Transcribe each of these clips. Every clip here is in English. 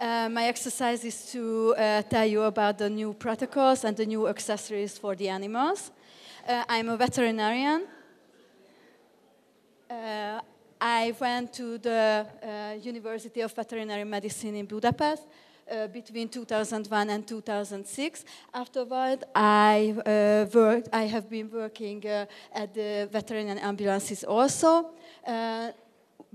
My exercise is to tell you about the new protocols and the new accessories for the animals. I'm a veterinarian. I went to the University of Veterinary Medicine in Budapest between 2001 and 2006. Afterward, I have been working at the veterinary ambulances also.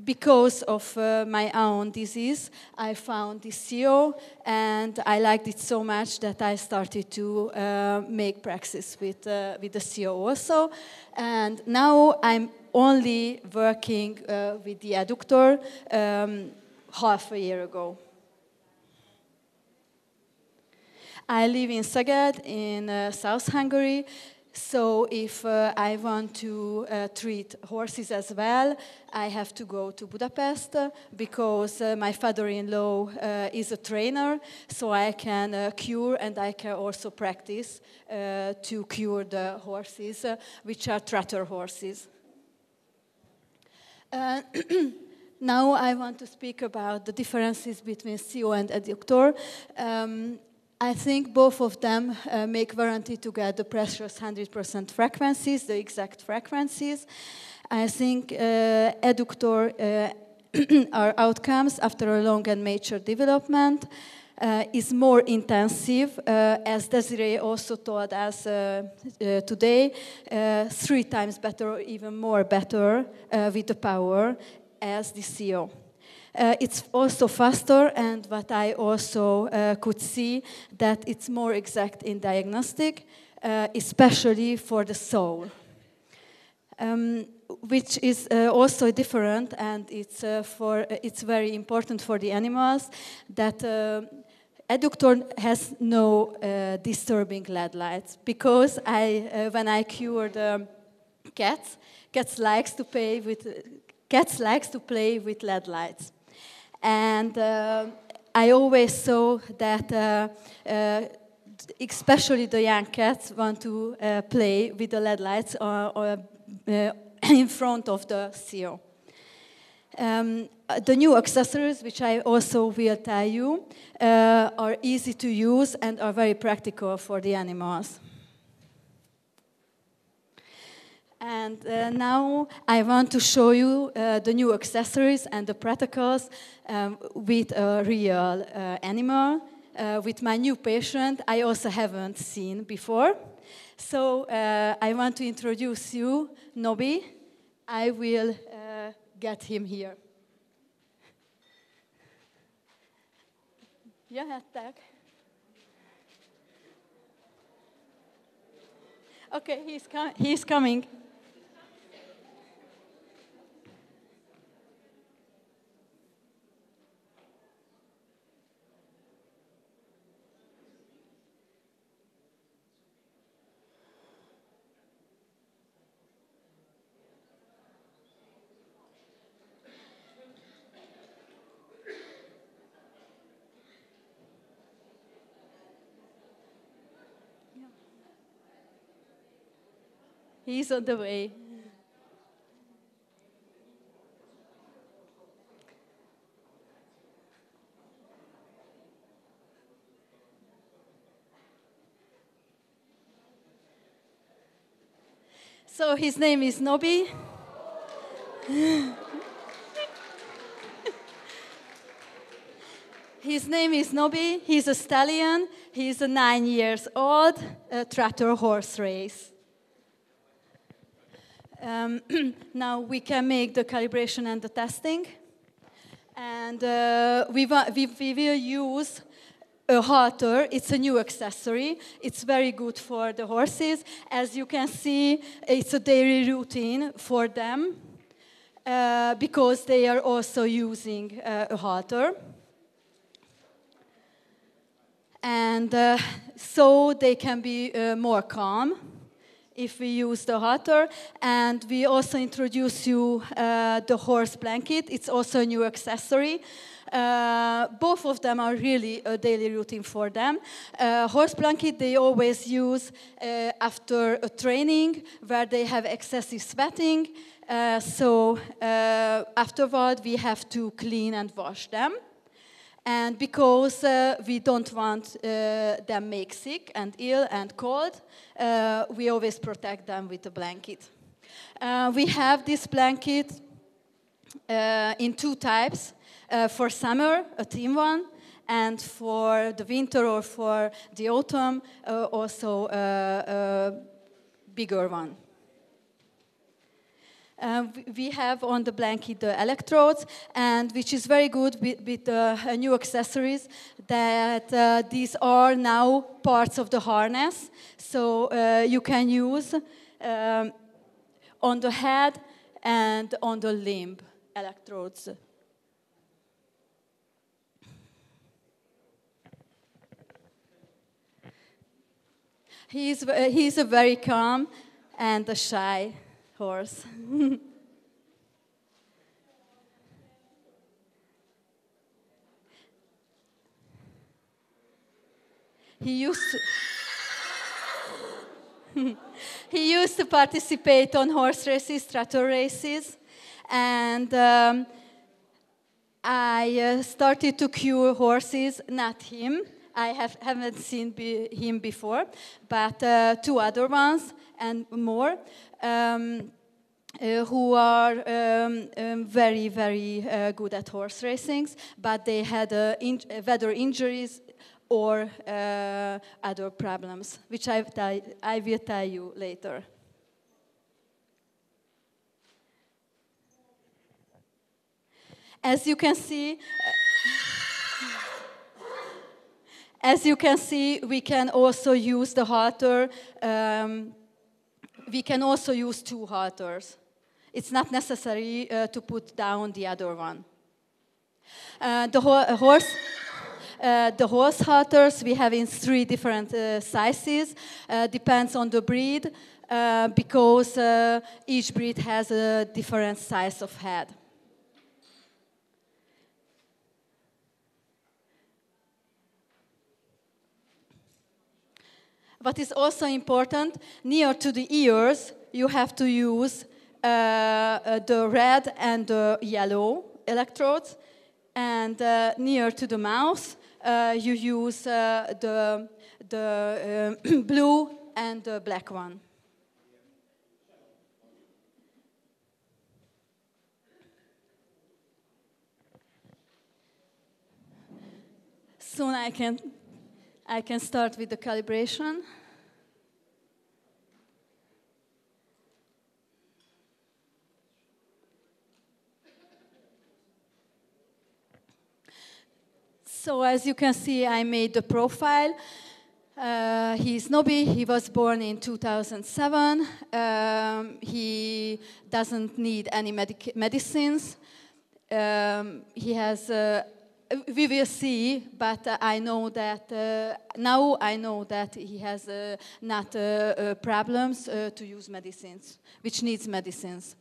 Because of my own disease, I found this SCIO, and I liked it so much that I started to make practice with the SCIO also. And now I'm only working with the EDUCTOR half a year ago. I live in Szeged in South Hungary. So if I want to treat horses as well, I have to go to Budapest because my father-in-law is a trainer, so I can cure and I can also practice to cure the horses, which are trotter horses. Now I want to speak about the differences between SCIO and EDUCTOR. I think both of them make warranty to get the precious 100% frequencies, the exact frequencies. I think EDUCTOR are outcomes after a long and mature development, is more intensive, as Desiree also told us today, 3 times better or even more better with the power as the SCIO. It's also faster, and what I also could see, that it's more exact in diagnostic, especially for the soul, which is also different, and it's very important for the animals that EDUCTOR has no disturbing LED lights, because when I cured cats likes to play with LED lights. And I always saw that, especially the young cats want to play with the LED lights or in front of the SCIO. The new accessories, which I also will tell you, are easy to use and are very practical for the animals. And now I want to show you the new accessories and the protocols with a real animal. With my new patient, I also haven't seen before. So I want to introduce you, Nobby. I will get him here. Jöhettek. Okay, he's coming. He's on the way. So his name is Nobby. His name is Nobby. He's a stallion. He's a 9-year-old trotter horse race. Now we can make the calibration and the testing, and we will use a halter. It's a new accessory. It's very good for the horses. As you can see, it's a daily routine for them because they are also using a halter. And so they can be more calm if we use the halter. And we also introduce you the horse blanket. It's also a new accessory. Both of them are really a daily routine for them. Horse blanket they always use after a training where they have excessive sweating. So afterward we have to clean and wash them. And because we don't want them make sick and ill and cold, we always protect them with a blanket. We have this blanket in two types, for summer, a thin one, and for the winter or for the autumn, also a bigger one. We have on the blanket the electrodes, and which is very good with new accessories, that these are now parts of the harness, so you can use on the head and on the limb electrodes. He's a very calm and a shy horse. He used to participate on horse races, tractor races, and I started to cure horses, not him. I haven't seen him before, but two other ones and more who are very, very good at horse racing, but they had weather injuries or other problems, which I will tell you later. As you can see, we can also use the halter. We can also use two halters. It's not necessary to put down the other one. The horse halters we have in three different sizes. Depends on the breed, because each breed has a different size of head. What is also important, near to the ears, you have to use the red and the yellow electrodes. And near to the mouth, you use the blue and the black one. Soon I can start with the calibration. So as you can see, I made the profile. He's Nobby. He was born in 2007. He doesn't need any medicines. He has we will see, but I know that now I know that he has not problems to use medicines, which needs medicines.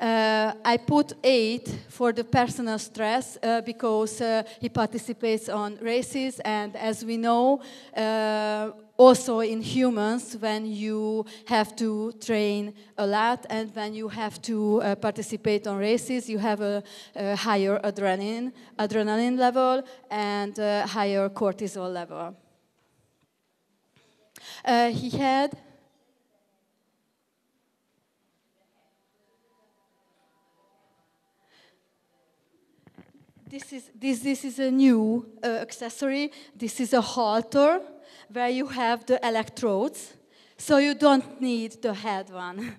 I put 8 for the personal stress because he participates on races, and as we know, also in humans, when you have to train a lot and when you have to participate on races, you have a higher adrenaline level and a higher cortisol level. He had This is a new accessory. This is a halter where you have the electrodes, so you don't need the head one.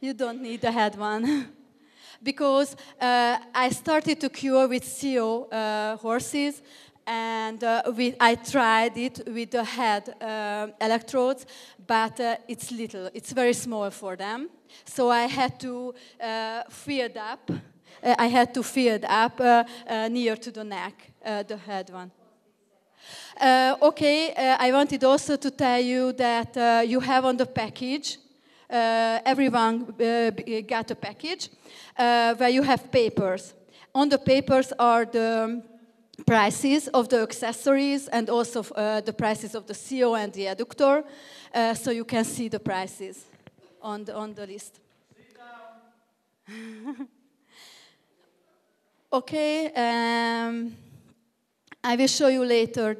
You don't need the head one. Because I started to cure with SCIO horses, and I tried it with the head electrodes, but it's little. It's very small for them. So I had to fill it up near to the neck, the head one. I wanted also to tell you that you have on the package, everyone got a package, where you have papers. On the papers are the prices of the accessories and also the prices of the SCIO and the EDUCTOR, so you can see the prices on the list. Sit down. Okay, I will show you later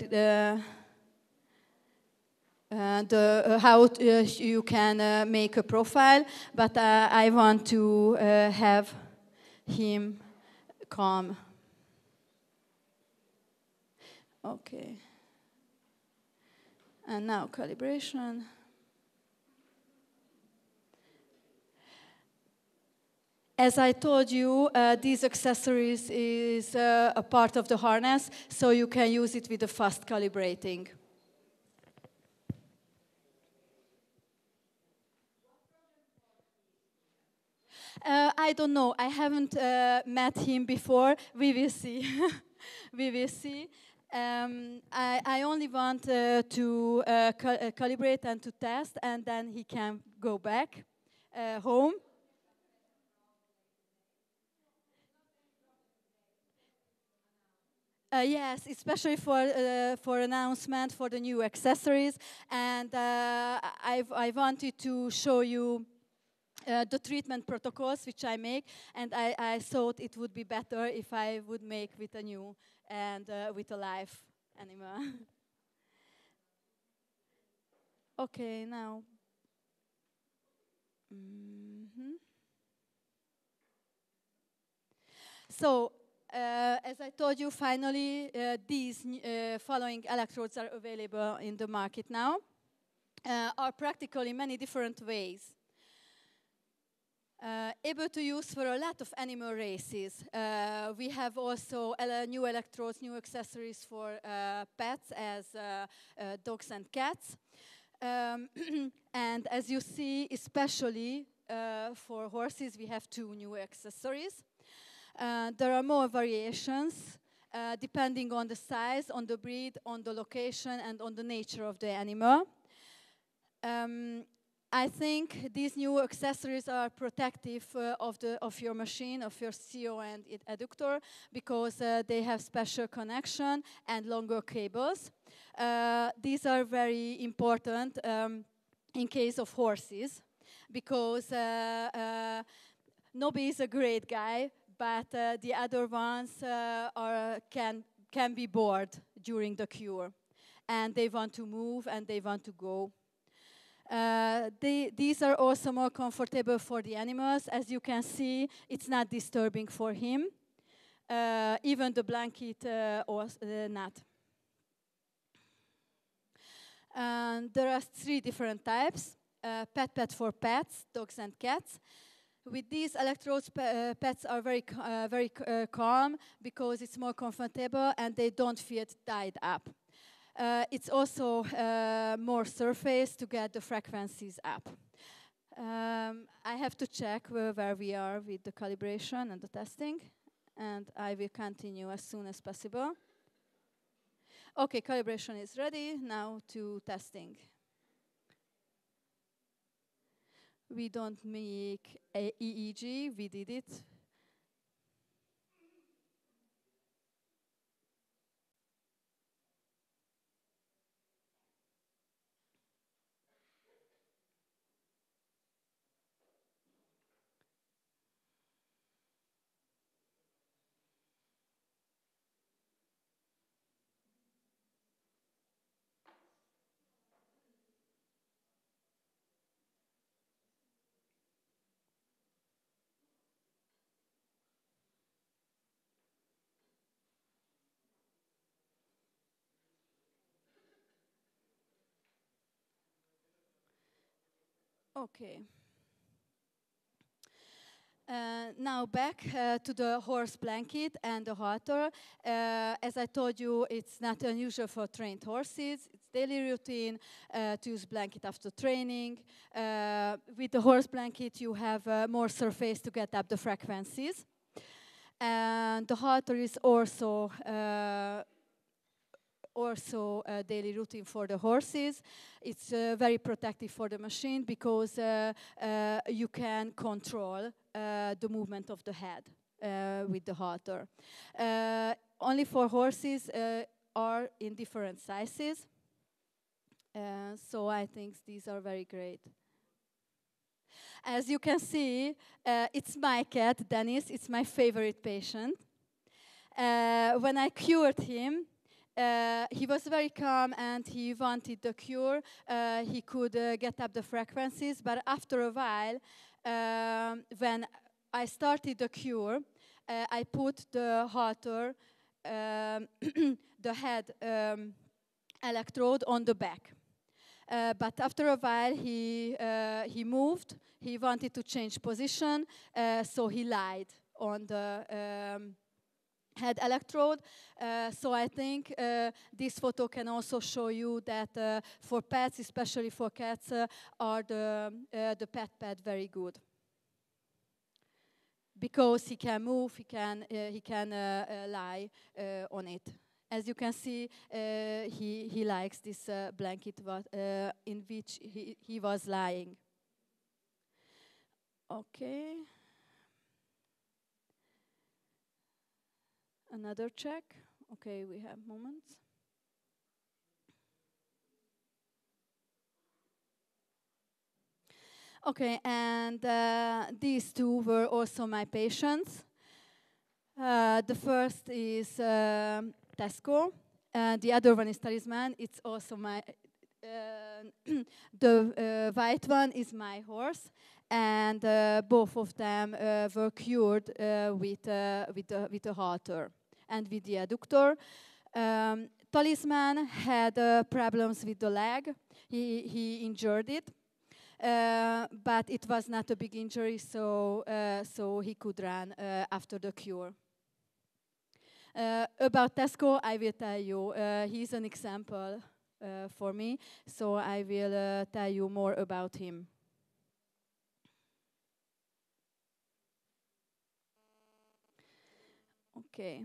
how you can make a profile, but I want to have him calm. Okay. And now calibration. As I told you, these accessories is a part of the harness, so you can use it with the fast calibrating. I don't know. I haven't met him before. We will see. We will see. I only want to calibrate and to test, and then he can go back home. Yes, especially for announcement for the new accessories, and I wanted to show you the treatment protocols which I make, and I thought it would be better if I would make with a new and with a live animal. Okay, now. Mm-hmm. So. As I told you, finally, these following electrodes are available in the market now, are practical in many different ways. Able to use for a lot of animal races. We have also new electrodes, new accessories for pets as dogs and cats. And as you see, especially for horses, we have two new accessories. There are more variations depending on the size, on the breed, on the location, and on the nature of the animal. I think these new accessories are protective of your machine, of your SCIO and eductor, because they have special connection and longer cables. These are very important in case of horses, because Nobby is a great guy, but the other ones can be bored during the cure. And they want to move and they want to go. These are also more comfortable for the animals. As you can see, it's not disturbing for him. Even the blanket or not. And there are three different types. Pet for pets, dogs and cats. With these electrodes, pets are very calm because it's more comfortable and they don't feel tied up. It's also more surface to get the frequencies up. I have to check where we are with the calibration and the testing, and I will continue as soon as possible. Okay, calibration is ready. Now to testing. We don't make a EEG, we did it. Okay. Now back to the horse blanket and the halter. As I told you, it's not unusual for trained horses. It's daily routine to use blanket after training. With the horse blanket, you have more surface to get up the frequencies. And the halter is also a daily routine for the horses. It's very protective for the machine because you can control the movement of the head with the halter. Only for horses are in different sizes. So I think these are very great. As you can see, it's my cat, Dennis. It's my favorite patient. When I cured him, He was very calm and he wanted the cure. He could get up the frequencies, but after a while, when I started the cure, I put the halter, the head electrode on the back. But after a while, he moved. He wanted to change position, so he lied on the head electrode. So I think this photo can also show you that for pets, especially for cats, are the pet pad very good, because he can move, he can lie on it. As you can see, he likes this blanket in which he was lying. Okay. Another check. Okay, we have moments. Okay, and these two were also my patients. The first is Tesco, and the other one is Talisman. It's also my, the white one is my horse, and both of them were cured with a halter and with the EDUCTOR. Talisman had problems with the leg. He injured it. But it was not a big injury, so so he could run after the cure. About Tesco, I will tell you. He's an example for me, so I will tell you more about him. Okay.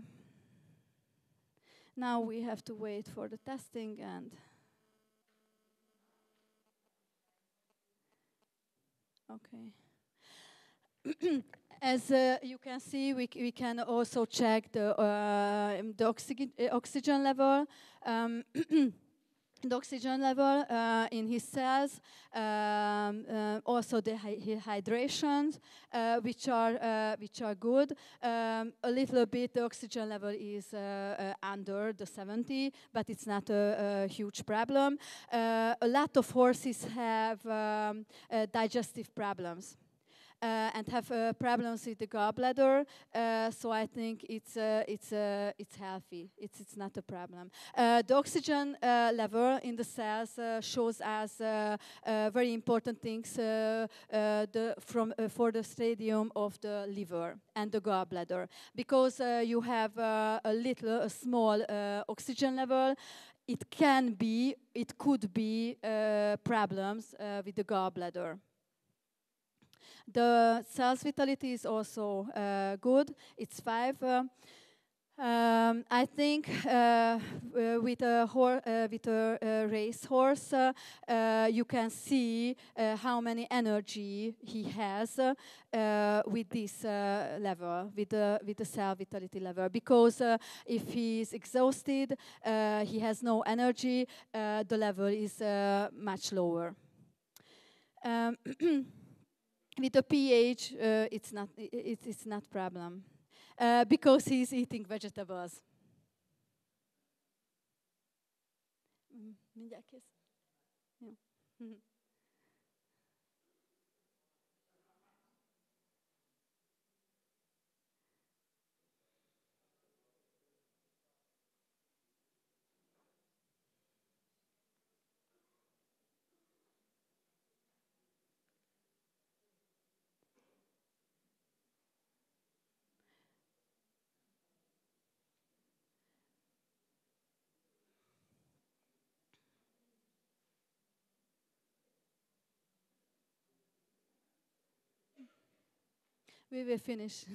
Now we have to wait for the testing and. Okay. As you can see, we can also check the oxygen level. The oxygen level in his cells, also the hydrations, which are good. A little bit the oxygen level is under the 70, but it's not a huge problem. A lot of horses have digestive problems. And have problems with the gallbladder, so I think it's healthy. It's not a problem. The oxygen level in the cells shows us very important things for the stadium of the liver and the gallbladder, because you have a small oxygen level. It can be, it could be problems with the gallbladder. The cell's vitality is also good. It's 5. I think with a racehorse, you can see how many energy he has with this level, with the cell vitality level. Because if he is exhausted, he has no energy. The level is much lower. With the pH, it's not problem, because he's eating vegetables. We will finish.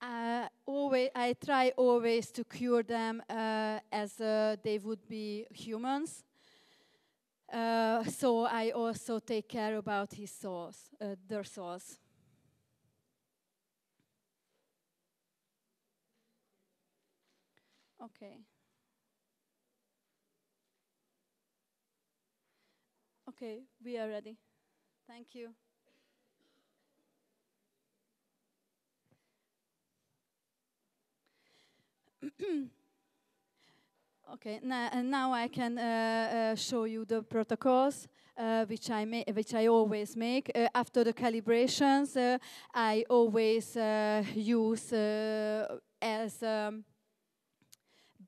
I try always to cure them as they would be humans. So I also take care about his souls, their souls. Okay, we are ready. Thank you. Okay, now I can show you the protocols which I always make. After the calibrations, I always use as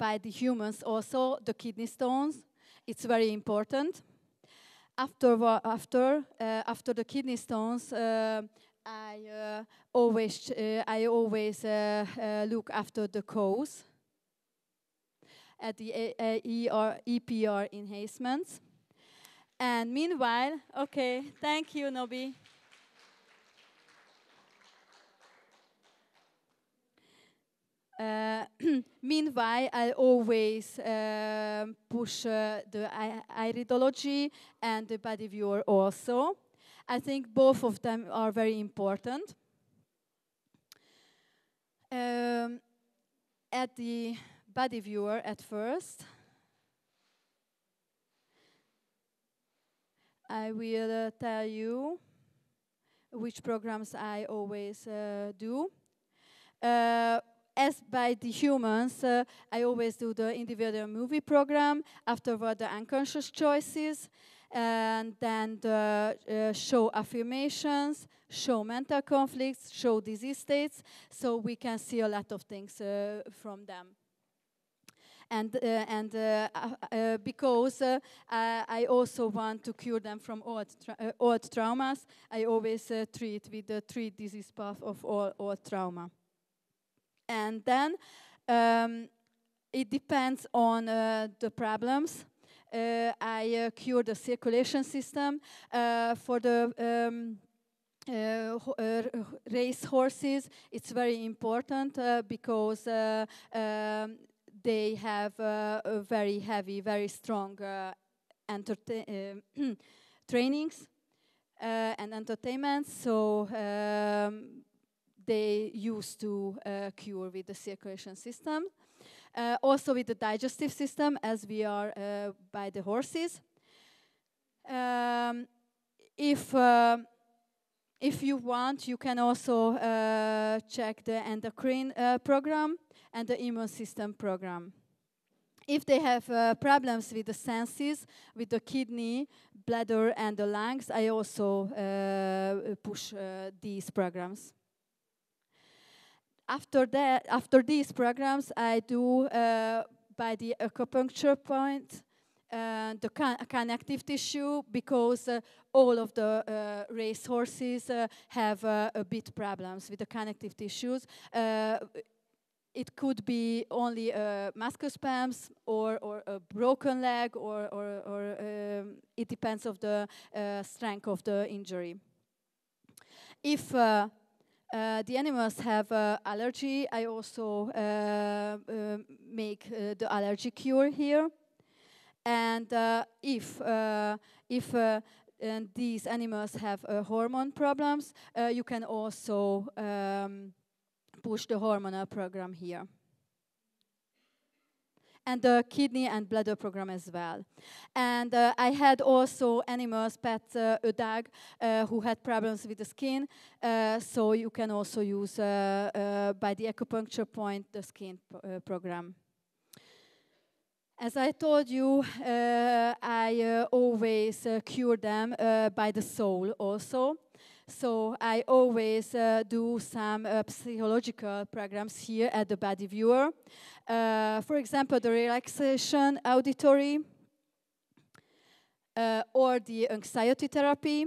by the humans also the kidney stones. It's very important. After the kidney stones, I always look after the cause at the EPR enhancements. And meanwhile, okay, thank you, Nobby. Meanwhile, I always push the iridology and the body viewer also. I think both of them are very important. At the body viewer at first, I will tell you which programs I always do. As by the humans, I always do the individual movie program, afterward the unconscious choices, and then the, show affirmations, show mental conflicts, show disease states, so we can see a lot of things from them. And because I also want to cure them from old traumas, I always treat with the three disease path of all old trauma. And then it depends on the problems. I cure the circulation system for the race horses. It's very important because they have a very heavy, very strong trainings and entertainments. So they used to cure with the circulation system. Also with the digestive system, as we are by the horses. If you want, you can also check the endocrine program and the immune system program. If they have problems with the senses, with the kidney, bladder, and the lungs, I also push these programs. After these programs, I do by the acupuncture point the connective tissue, because all of the racehorses have a bit problems with the connective tissues. It could be only musculospasms or a broken leg, or it depends on the strength of the injury. If the animals have allergy, I also make the allergy cure here. And if these animals have hormone problems, you can also push the hormonal program here. And the kidney and bladder program as well. And I had also animals, pets, a dog, who had problems with the skin, so you can also use, by the acupuncture point, the skin program. As I told you, I always cure them by the soul also. So I always do some psychological programs here at the body viewer. For example, the relaxation auditory, or the anxiety therapy,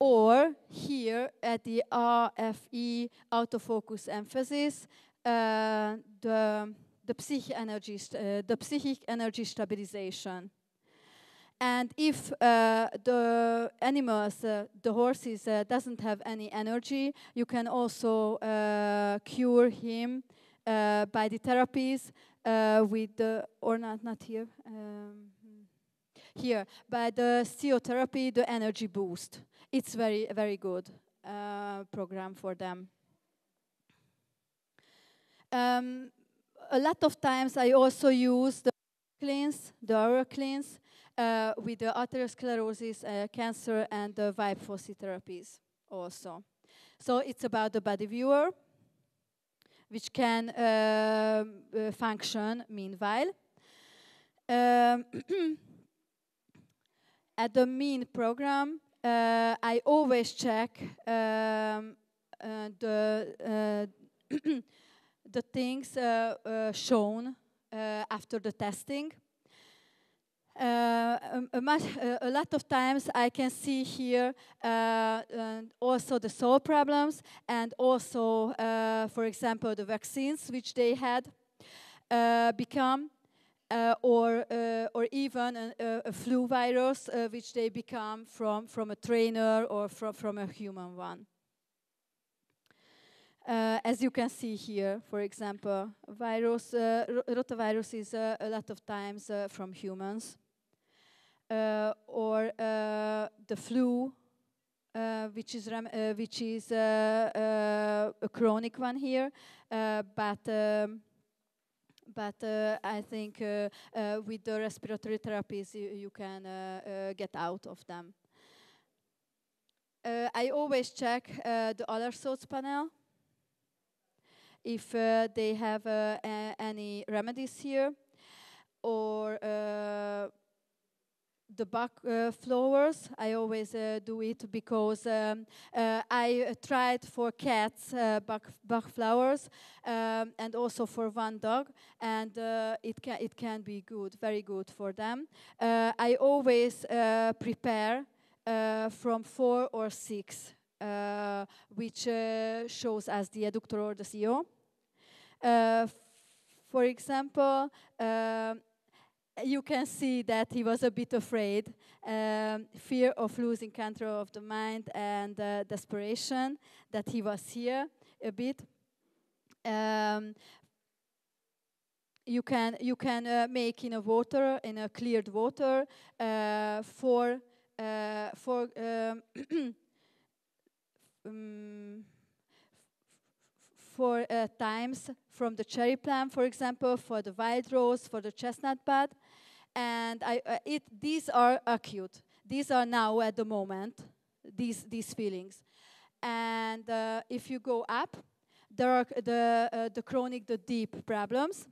or here at the RFE, autofocus emphasis, the psychic energy stabilization. And if the animals, the horses, doesn't have any energy, you can also cure him by the therapies with the, or not here, here, by the SCIO therapy, the energy boost. It's very, very good program for them. a lot of times I also use the cleanse, the oral cleanse, with the atherosclerosis, cancer, and the vibe fossy therapies also. So it's about the body viewer, which can function meanwhile. At the MEAN program, I always check the things shown after the testing. A lot of times I can see here also the sore problems and also, for example, the vaccines which they had become, or even a flu virus which they become from a trainer or from a human one. As you can see here, for example, virus, rotavirus is a lot of times from humans. Or the flu, which is a chronic one here, but I think with the respiratory therapies you can get out of them. I always check the other sorts panel if they have any remedies here, or the back flowers. I always do it because I tried for cats back flowers and also for one dog, and it can be good, very good for them. I always prepare from 4 or 6, which shows us the eductor or the SCIO. For example, you can see that he was a bit afraid, fear of losing control of the mind and desperation, that he was here a bit. You can make in a water, in a cleared water, four times from the cherry plum, for example, for the wild rose, for the chestnut bud, and these are acute. These are now at the moment, these feelings. And if you go up, there are the chronic, the deep problems.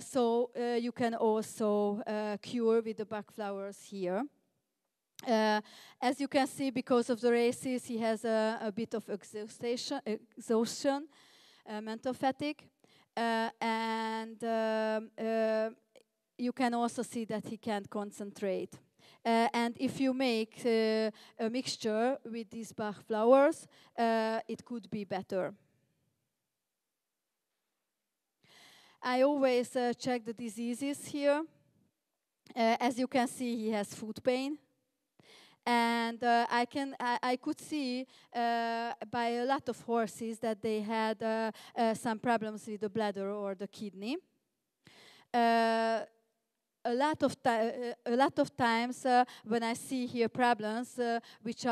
So you can also cure with the buck flowers here. As you can see, because of the races, he has a bit of exhaustion, mental fatigue, and you can also see that he can't concentrate. And if you make a mixture with these Bach flowers, it could be better. I always check the diseases here. As you can see, he has foot pain. And I could see by a lot of horses that they had some problems with the bladder or the kidney. A lot of times when I see here problems which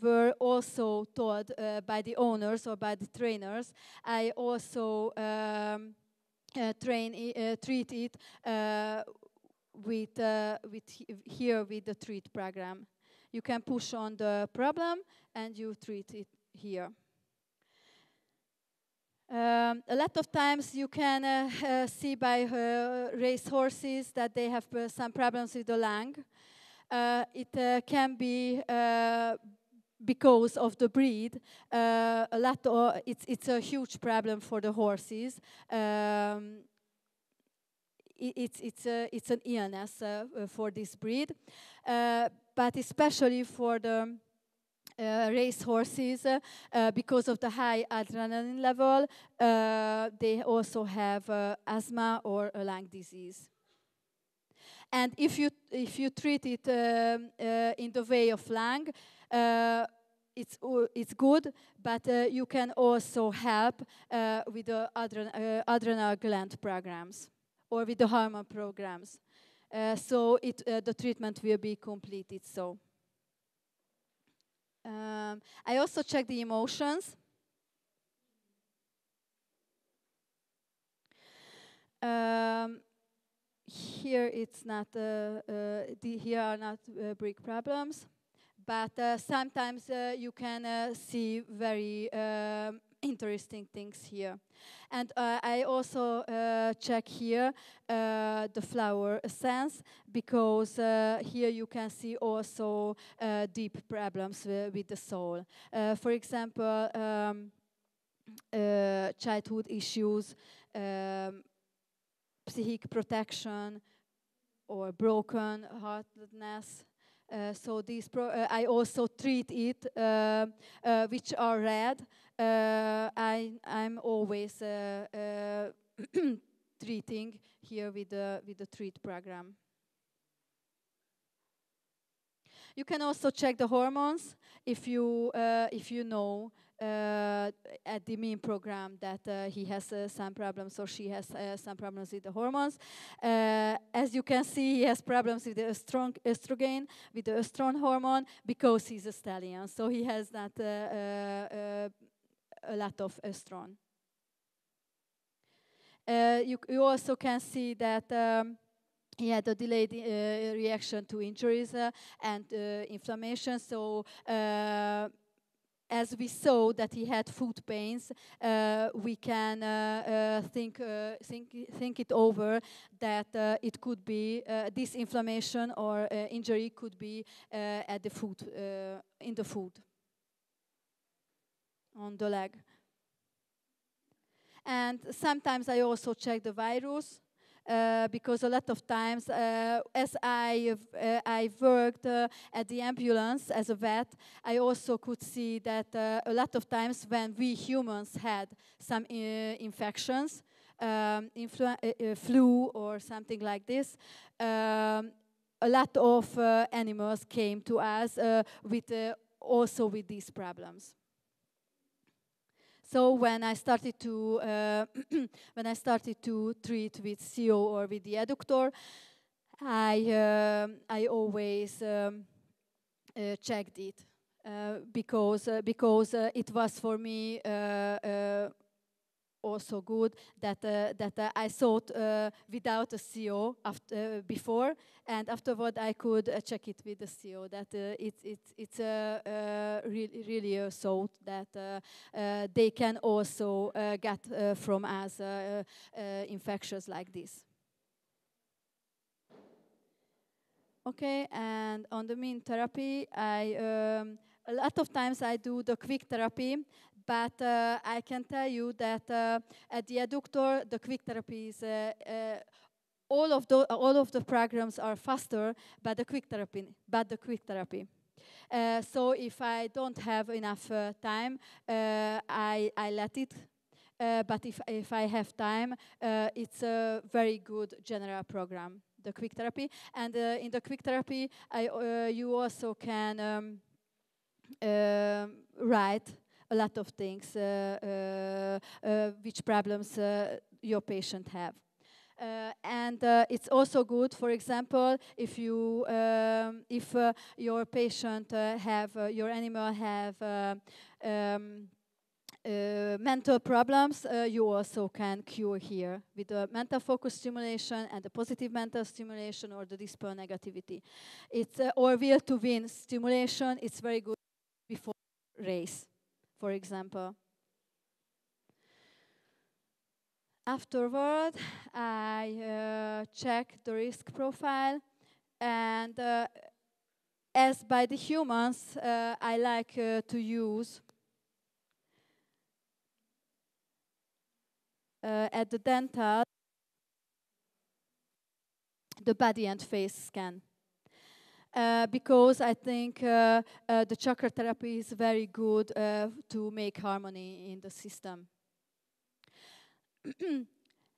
were also taught by the owners or by the trainers, I also treat it with the treat program. You can push on the problem, and you treat it here. A lot of times you can see by race horses that they have some problems with the lung. It can be because of the breed. It's a huge problem for the horses. It's an illness for this breed. But especially for the race horses, because of the high adrenaline level, they also have asthma or a lung disease. And if you treat it in the way of lung, it's good, but you can also help with the adrenal gland programs or with the hormone programs. So the treatment will be completed. So I also check the emotions. here it's not here are not big problems, but sometimes you can see very interesting things here. And I also check here the flower sense, because here you can see also deep problems with the soul. For example, childhood issues, psychic protection, or broken heartedness. So these I also treat it, which are red. I'm always treating here with the treat program. You can also check the hormones if you know at the MEAN program that he has some problems or she has some problems with the hormones. As you can see, he has problems with the estrogen, with the östrogen hormone, because he's a stallion, so he has not a lot of östrogen. You also can see that he had a delayed reaction to injuries and inflammation, so as we saw that he had foot pains, we can think it over that it could be this inflammation or injury could be at the foot, in the foot, on the leg. And sometimes I also check the virus. Because a lot of times, as I worked at the ambulance as a vet, I also could see that a lot of times when we humans had some infections, flu or something like this, a lot of animals came to us with also with these problems. So when I started to treat with SCIO or with the EDUCTOR, I always checked it because it was for me also good that I thought without a SCIO before, and afterward I could check it with the SCIO that it's really a thought that they can also get from us infections like this. Okay, and on the MEAN therapy, a lot of times I do the quick therapy. But I can tell you that at the EDUCTOR, the quick therapies, all of the programs are faster, but the quick therapy. So if I don't have enough time, I let it. But if I have time, it's a very good general program, the quick therapy. And in the quick therapy, you also can write a lot of things, which problems your patient have. And it's also good, for example, if you, if your patient have, your animal have mental problems, you also can cure here with the mental focus stimulation and the positive mental stimulation or the dispel negativity. It's or will to win stimulation. It's very good before race, for example. Afterward, I check the risk profile, and as by the humans, I like to use at the dental the body and face scan. Because I think the chakra therapy is very good to make harmony in the system.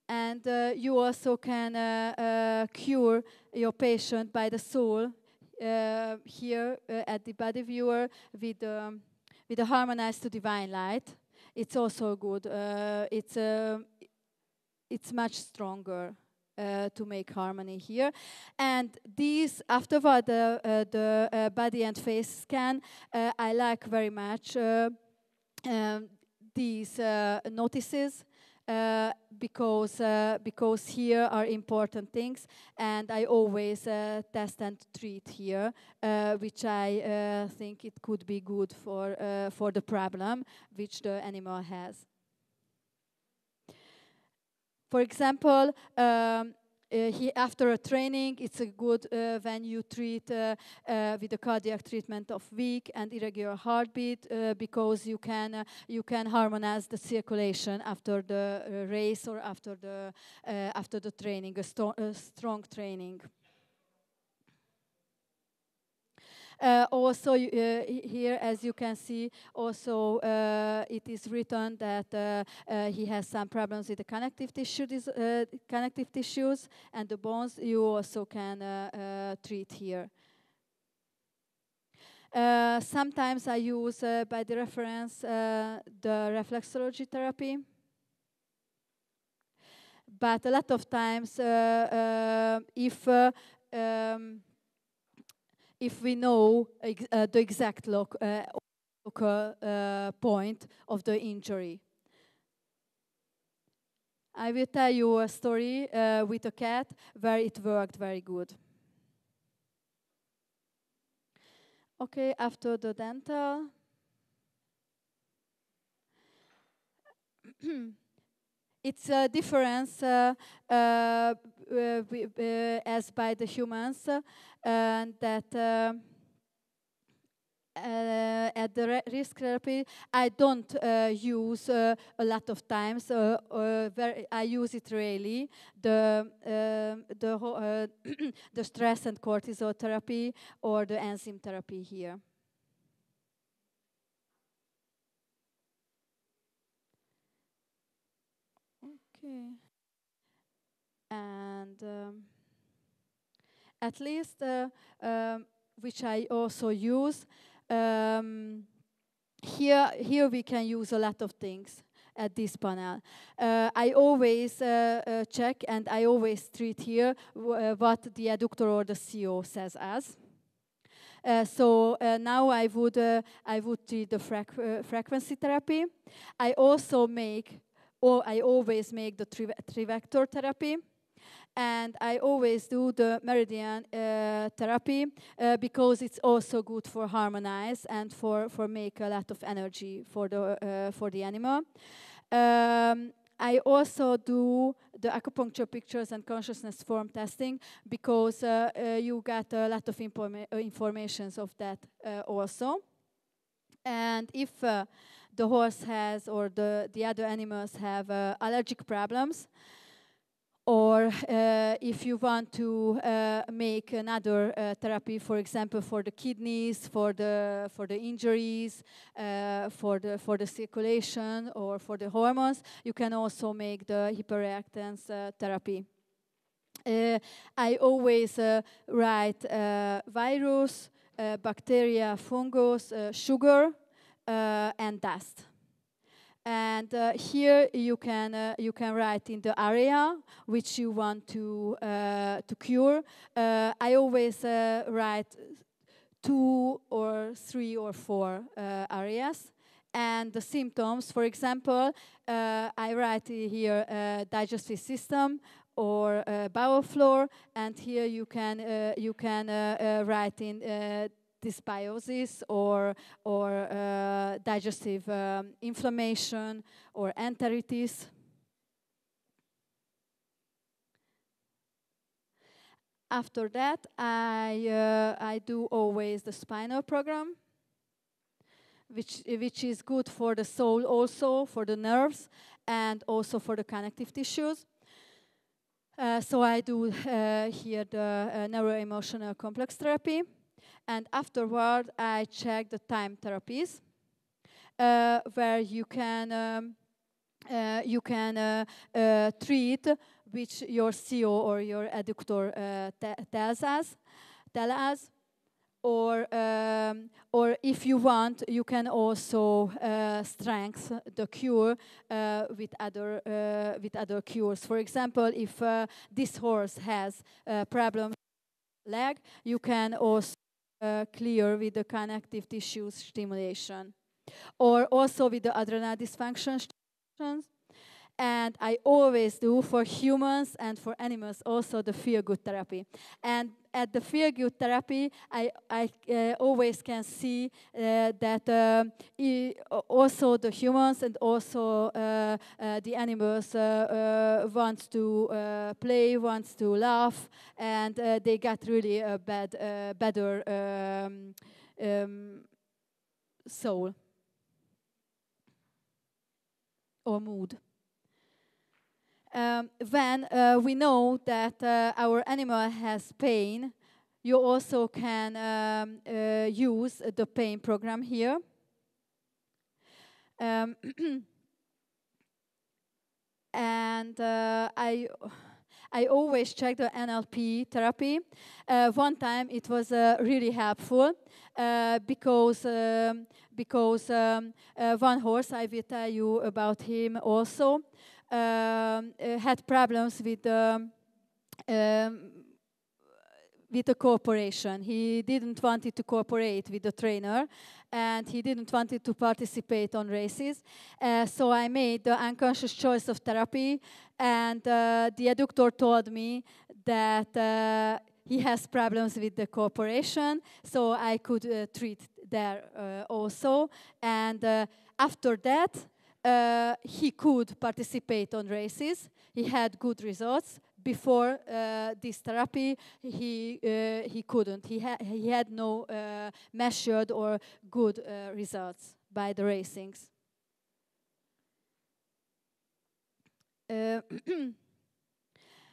And you also can cure your patient by the soul here at the body viewer with the harmonized to divine light. It's also good. It's much stronger. To make harmony here, and these afterward the body and face scan I like very much these notices because here are important things, and I always test and treat here, which I think it could be good for the problem which the animal has. For example, after a training, it's a good when you treat with a cardiac treatment of weak and irregular heartbeat, because you can harmonize the circulation after the race or after the training, a strong training. Also here, as you can see, also it is written that he has some problems with the connective tissues and the bones. You also can treat here. Sometimes I use, by the reference, the reflexology therapy. But a lot of times, if we know the exact local point of the injury. I will tell you a story with a cat where it worked very good. Okay, after the dental. It's a difference as by the humans, and that at the risk therapy, I don't use a lot of times. I use it really the stress and cortisol therapy or the enzyme therapy here. And at least, which I also use, here we can use a lot of things at this panel. I always check and I always treat here what the eductor or the SCIO says us. So now I would treat the frequency therapy. I also make. I always make the trivector therapy, and I always do the meridian therapy because it's also good for harmonize and for make a lot of energy for the animal. I also do the acupuncture pictures and consciousness form testing because you got a lot of informations of that also. And if the horse has or the other animals have allergic problems, or if you want to make another therapy, for example, for the kidneys, for the injuries, for the circulation, or for the hormones, you can also make the hyperreactance therapy. I always write virus, bacteria, fungus, sugar, and dust. And here you can write in the area which you want to cure. I always write 2 or 3 or 4 areas and the symptoms. For example, I write here digestive system or bowel flora, and here you can write in dysbiosis or digestive inflammation or enteritis. After that, I do always the spinal program, which is good for the soul also, for the nerves, and also for the connective tissues. So I do here the neuroemotional complex therapy, and afterward I check the time therapies, where you can treat which your SCIO or your eductor tells us, or if you want, you can also strengthen the cure with other cures. For example, if this horse has a problem with the leg, you can also clear with the connective tissue stimulation, or also with the adrenal dysfunction stimulations, And I always do for humans and for animals also the feel-good therapy. And at the feel-good therapy, I always can see that also the humans and also the animals want to play, wants to laugh, and they got really a better soul or mood. When we know that our animal has pain, you also can use the pain program here. And I always check the NLP therapy. One time it was really helpful because one horse, I will tell you about him also, had problems with the cooperation. He didn't want to cooperate with the trainer, and he didn't want to participate on races. So I made the unconscious choice of therapy, and the eductor told me that he has problems with the cooperation, so I could treat there also. And after that, he could participate on races. He had good results. Before this therapy, he couldn't. He had no measured or good results by the racings.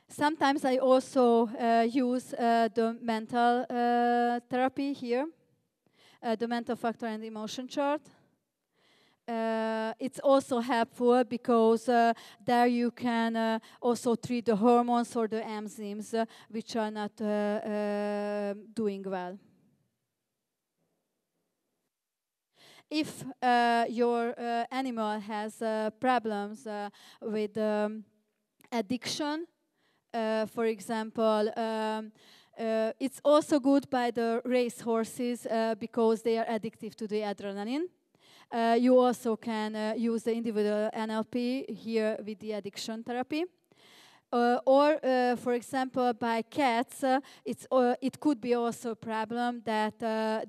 Sometimes I also use the mental therapy here, the mental factor and emotion chart. It's also helpful because there you can also treat the hormones or the enzymes which are not doing well. If your animal has problems with addiction, for example, it's also good by the race horses because they are addicted to the adrenaline. You also can use the individual NLP here with the addiction therapy. Or for example, by cats, it could be also a problem that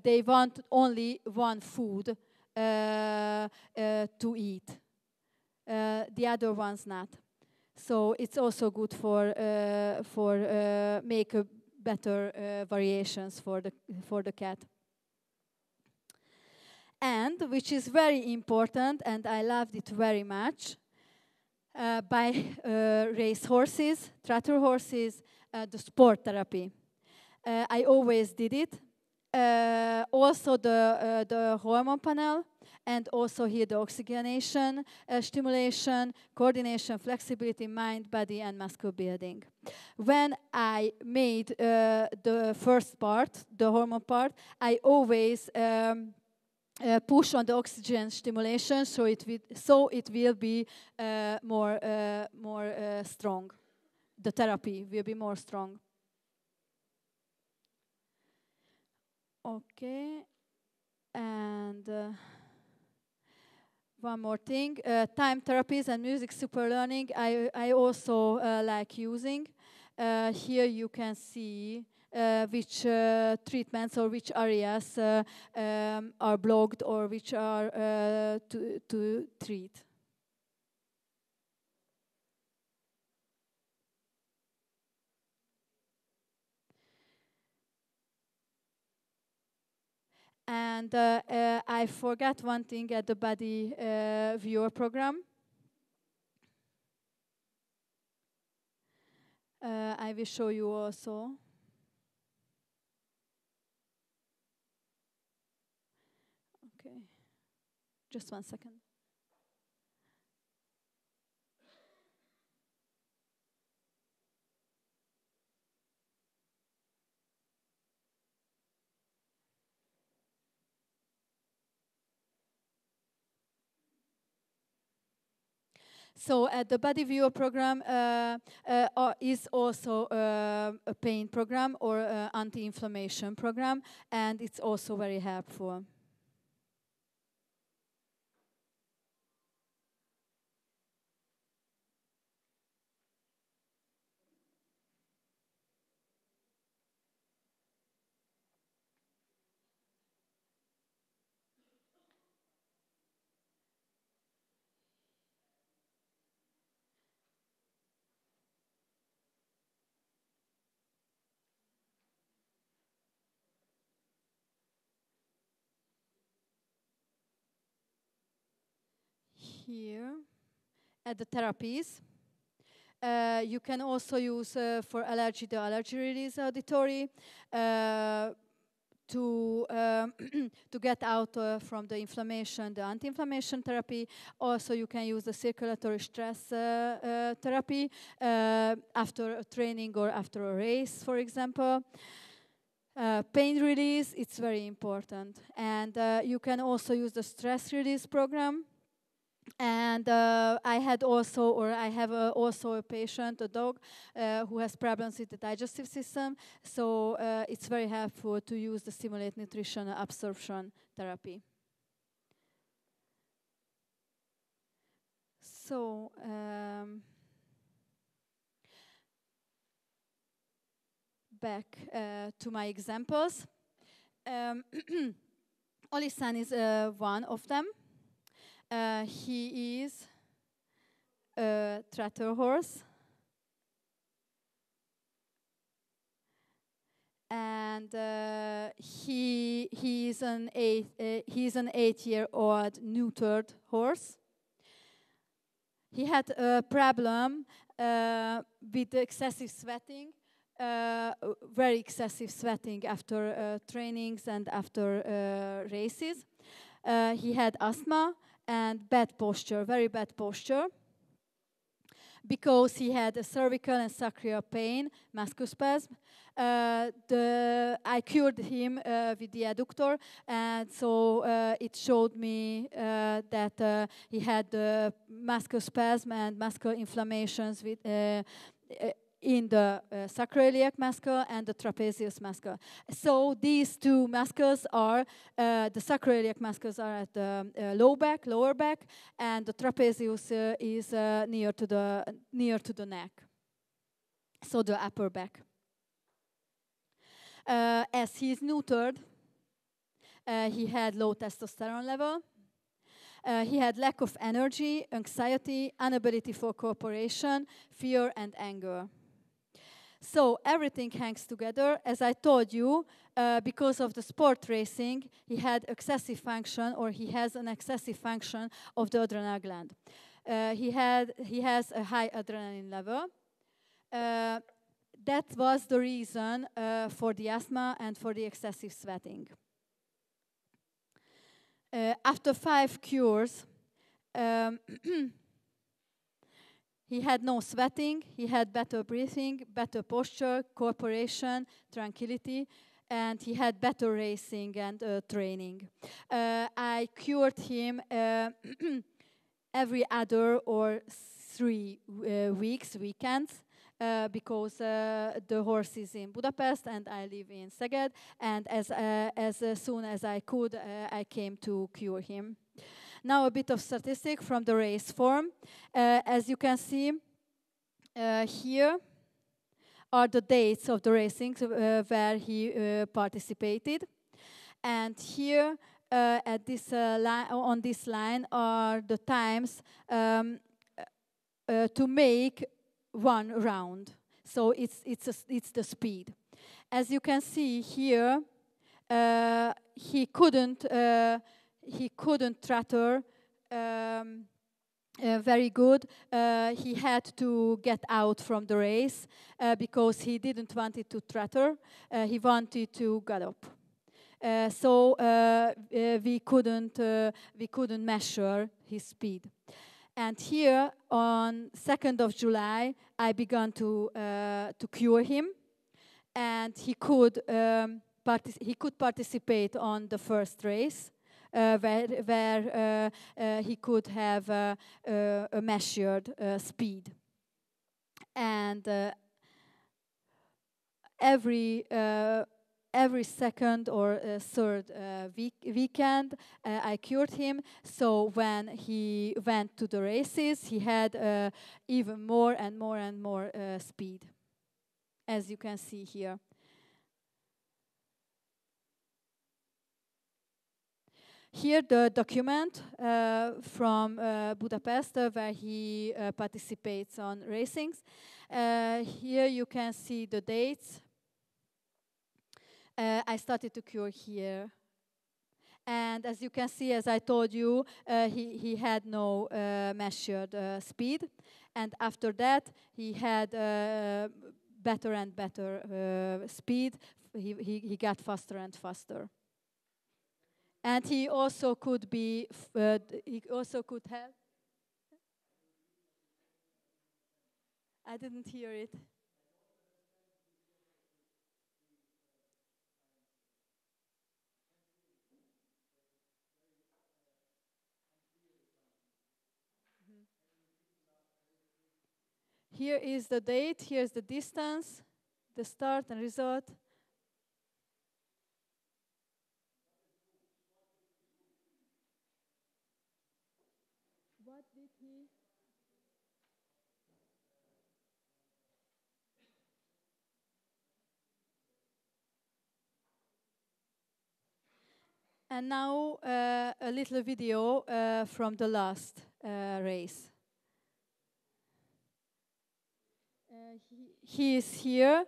they want only one food to eat. The other ones not. So it's also good for make a better variations for the cat. And, which is very important, and I loved it very much, by race horses, trotter horses, the sport therapy. I always did it. Also the hormone panel, and also here the oxygenation, stimulation, coordination, flexibility, mind, body, and muscle building. When I made the first part, the hormone part, I always push on the oxygen stimulation, so it will be more strong. The therapy will be more strong. Okay, and one more thing: time therapies and music super learning. I also like using. Here you can see which treatments or which areas are blocked or which are to treat. And I forgot one thing at the body viewer program. I will show you also. Just 1 second. So at the Body Viewer program is also a pain program or anti-inflammation program, and it's also very helpful. here at the therapies. You can also use for allergy, the allergy release auditory to get out from the inflammation, the anti-inflammation therapy. Also, you can use the circulatory stress therapy after a training or after a race, for example. Pain release, it's very important. And you can also use the stress release program. And I had also, or I have also a patient, a dog, who has problems with the digestive system. So it's very helpful to use the stimulate nutrition absorption therapy. So back to my examples. Olisan is one of them. He is a trotter horse, and he is an eight-year-old neutered horse. He had a problem with excessive sweating, very excessive sweating after trainings and after races. He had asthma and bad posture, very bad posture, because he had a cervical and sacral pain, musculospasm. I cured him with the EDUCTOR, and so it showed me that he had musculospasm and muscular inflammations with in the sacroiliac muscle and the trapezius muscle. So these two muscles are, the sacroiliac muscles are at the lower back, and the trapezius is near to the neck, so the upper back. As he is neutered, he had low testosterone level. He had lack of energy, anxiety, inability for cooperation, fear, and anger. So everything hangs together. As I told you, because of the sport racing, he had excessive function, or he has an excessive function of the adrenal gland. He has a high adrenaline level. That was the reason for the asthma and for the excessive sweating. After 5 cures, he had no sweating, he had better breathing, better posture, cooperation, tranquility, and he had better racing and training. I cured him every other or 3 weekends. Because the horse is in Budapest and I live in Szeged, and as soon as I could, I came to cure him. Now a bit of statistic from the race form. As you can see, here are the dates of the racing where he participated, and here at this on this line are the times to make one round, so it's the speed. As you can see here, he couldn't trotter very good. He had to get out from the race because he didn't want it to trotter. He wanted to gallop. So we couldn't measure his speed. And here, on 2nd of July, I began to cure him, and he could participate on the first race, where he could have a measured speed. And every second or third weekend, I cured him. So when he went to the races, he had even more and more speed, as you can see here. Here the document from Budapest where he participates on racings. Here you can see the dates. I started to cure here, And as you can see, as I told you, he had no measured speed. And after that, he had better and better speed. He got faster and faster. And he also could be, he also could help. I didn't hear it. Here is the date, here's the distance, the start and result. What did he? And now a little video from the last race. He is here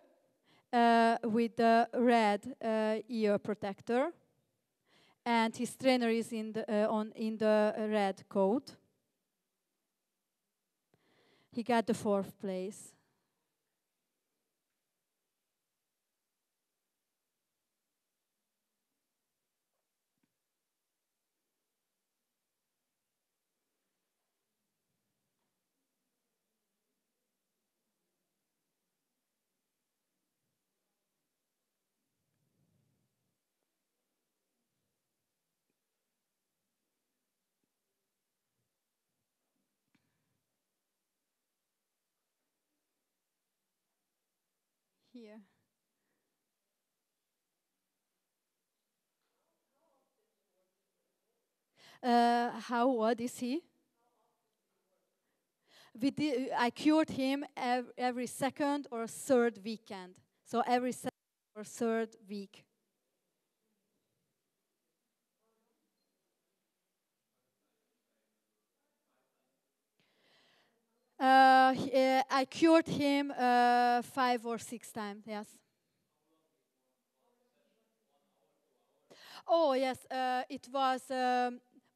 with the red ear protector, and his trainer is in the in the red coat. He got the 4th place. Here. How old is he? I cured him every second or third weekend. So every second or third week. I cured him 5 or 6 times, yes. Oh, yes, it was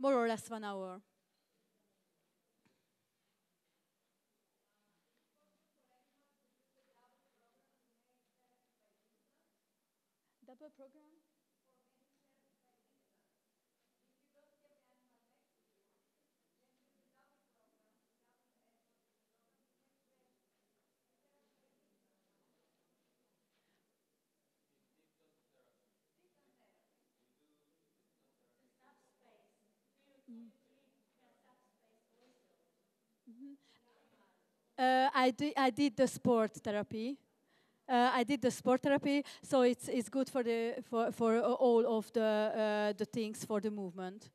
more or less 1 hour. Double program? I did the sport therapy. I did the sport therapy, so it's good for the for all of the things for the movement.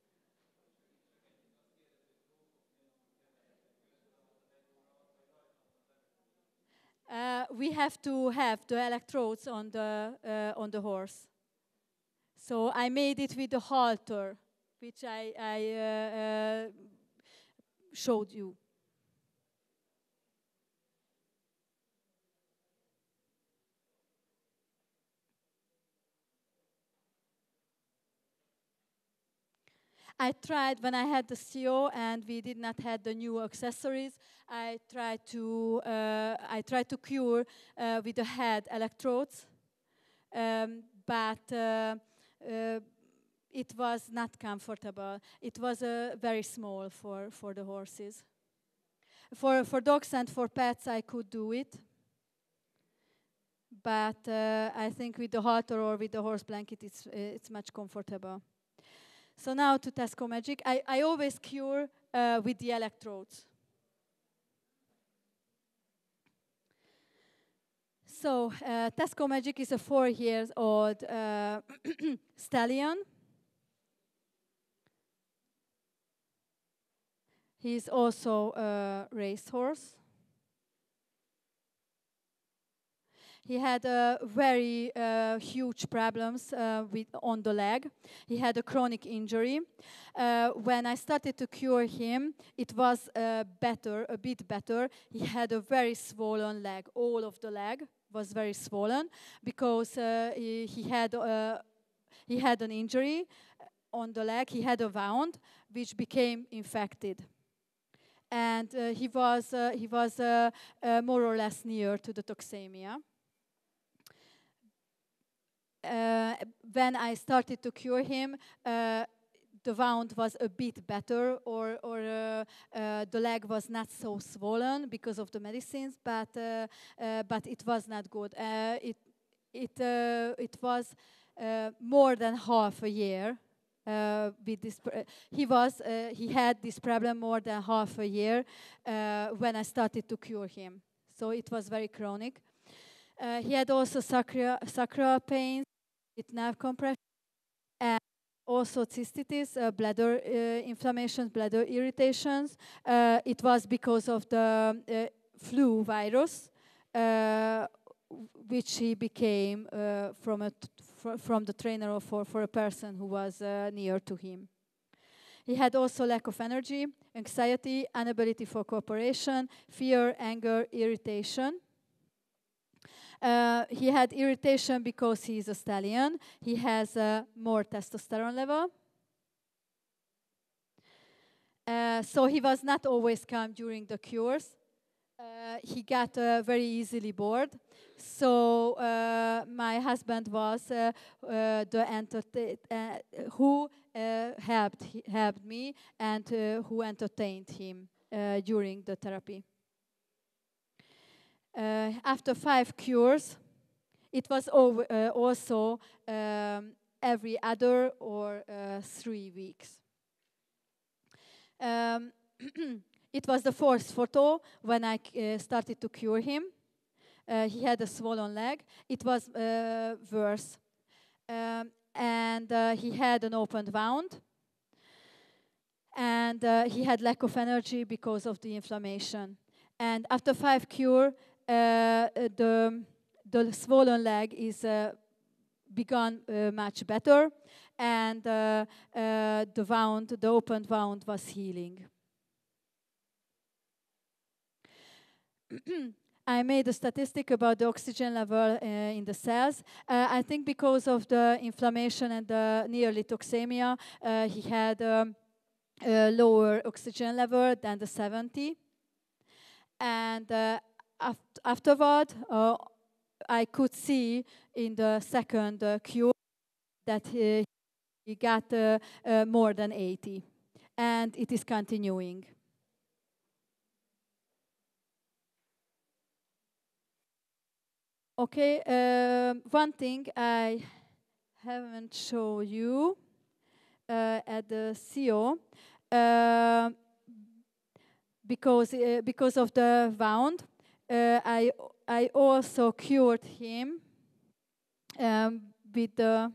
We have to have the electrodes on the horse. So I made it with a halter, which I showed you. I tried, when I had the SCIO and we did not have the new accessories, I tried to cure with the head electrodes, but it was not comfortable. It was very small for the horses. For dogs and for pets, I could do it. But I think with the halter or with the horse blanket, it's much comfortable. So now to Tesco Magic. I always cure with the electrodes. So Tesco Magic is a 4-year-old stallion. He's also a racehorse. He had very huge problems on the leg. He had a chronic injury. When I started to cure him, it was better, a bit better. He had a very swollen leg. All of the leg was very swollen because he had an injury on the leg, he had a wound which became infected. And he was more or less near to the toxemia. When I started to cure him, the wound was a bit better, or the leg was not so swollen because of the medicines, but it was not good. It was more than half a year with this. He had this problem more than half a year when I started to cure him. So it was very chronic. He had also sacral pains with nerve compression, and also cystitis, bladder inflammation, bladder irritations. It was because of the flu virus, which he became from the trainer or for a person who was near to him. He had also lack of energy, anxiety, inability for cooperation, fear, anger, irritation. He had irritation because he is a stallion. He has more testosterone level. So he was not always calm during the cures. He got very easily bored. So my husband was who helped me and who entertained him during the therapy. After 5 cures, it was also every other or 3 weeks. It was the 4th photo when I started to cure him. He had a swollen leg. It was worse. And he had an open wound. And he had lack of energy because of the inflammation. And after 5 cures, the swollen leg is begun much better, and the open wound was healing. I made a statistic about the oxygen level in the cells. I think because of the inflammation and the nearly toxemia, he had a lower oxygen level than the 70. And afterward, I could see in the 2nd cure that he got more than 80, and it is continuing. Okay, one thing I haven't shown you at the SCIO. Because of the wound, I also cured him with the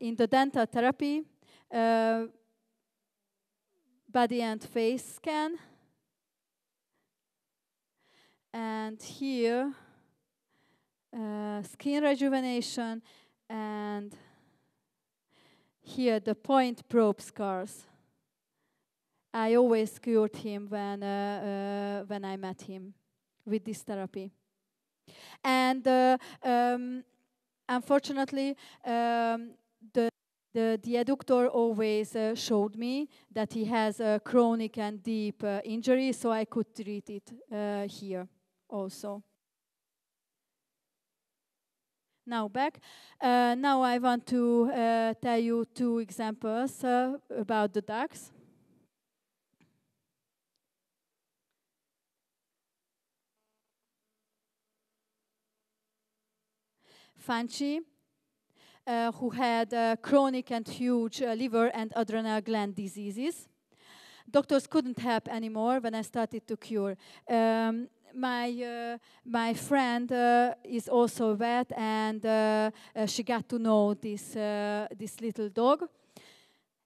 in the dental therapy, body and face scan, and here skin rejuvenation, and here the point probe scars. I always cured him when I met him with this therapy. And unfortunately, the EDUCTOR always showed me that he has a chronic and deep injury, so I could treat it here also. Now back. Now I want to tell you 2 examples about the ducks. Fanchi, who had chronic and huge liver and adrenal gland diseases. Doctors couldn't help anymore when I started to cure. My friend is also vet, and she got to know this little dog,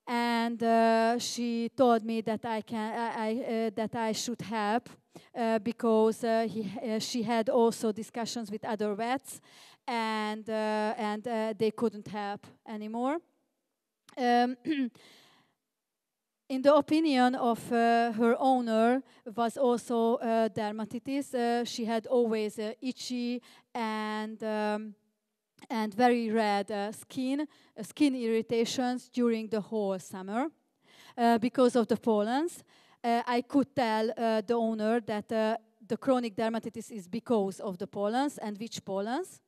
and she told me that I should help because she had also discussions with other vets. And they couldn't help anymore. In the opinion of her owner was also dermatitis. She had always itchy and and very red skin irritations during the whole summer because of the pollens. I could tell the owner that the chronic dermatitis is because of the pollens and which pollens.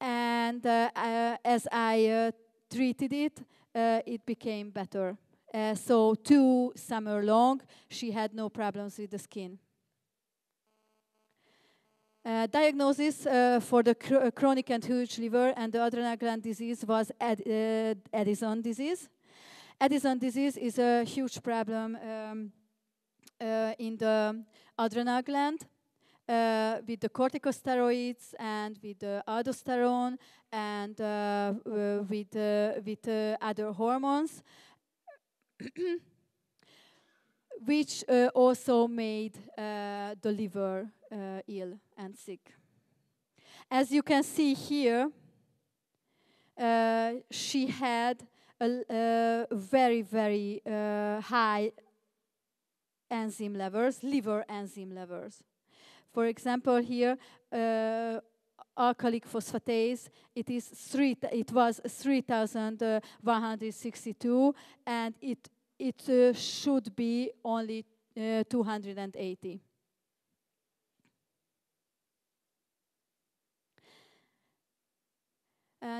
And as I treated it, it became better. So 2 summers long, she had no problems with the skin. Diagnosis for the chronic and huge liver and the adrenal gland disease was Addison disease. Addison disease is a huge problem in the adrenal gland with the corticosteroids and with the aldosterone and with other hormones, which also made the liver ill and sick. As you can see here, she had a very, very high enzyme levels, liver enzyme levels. For example, here, alkalic phosphatase, it was 3,162, and it should be only 280.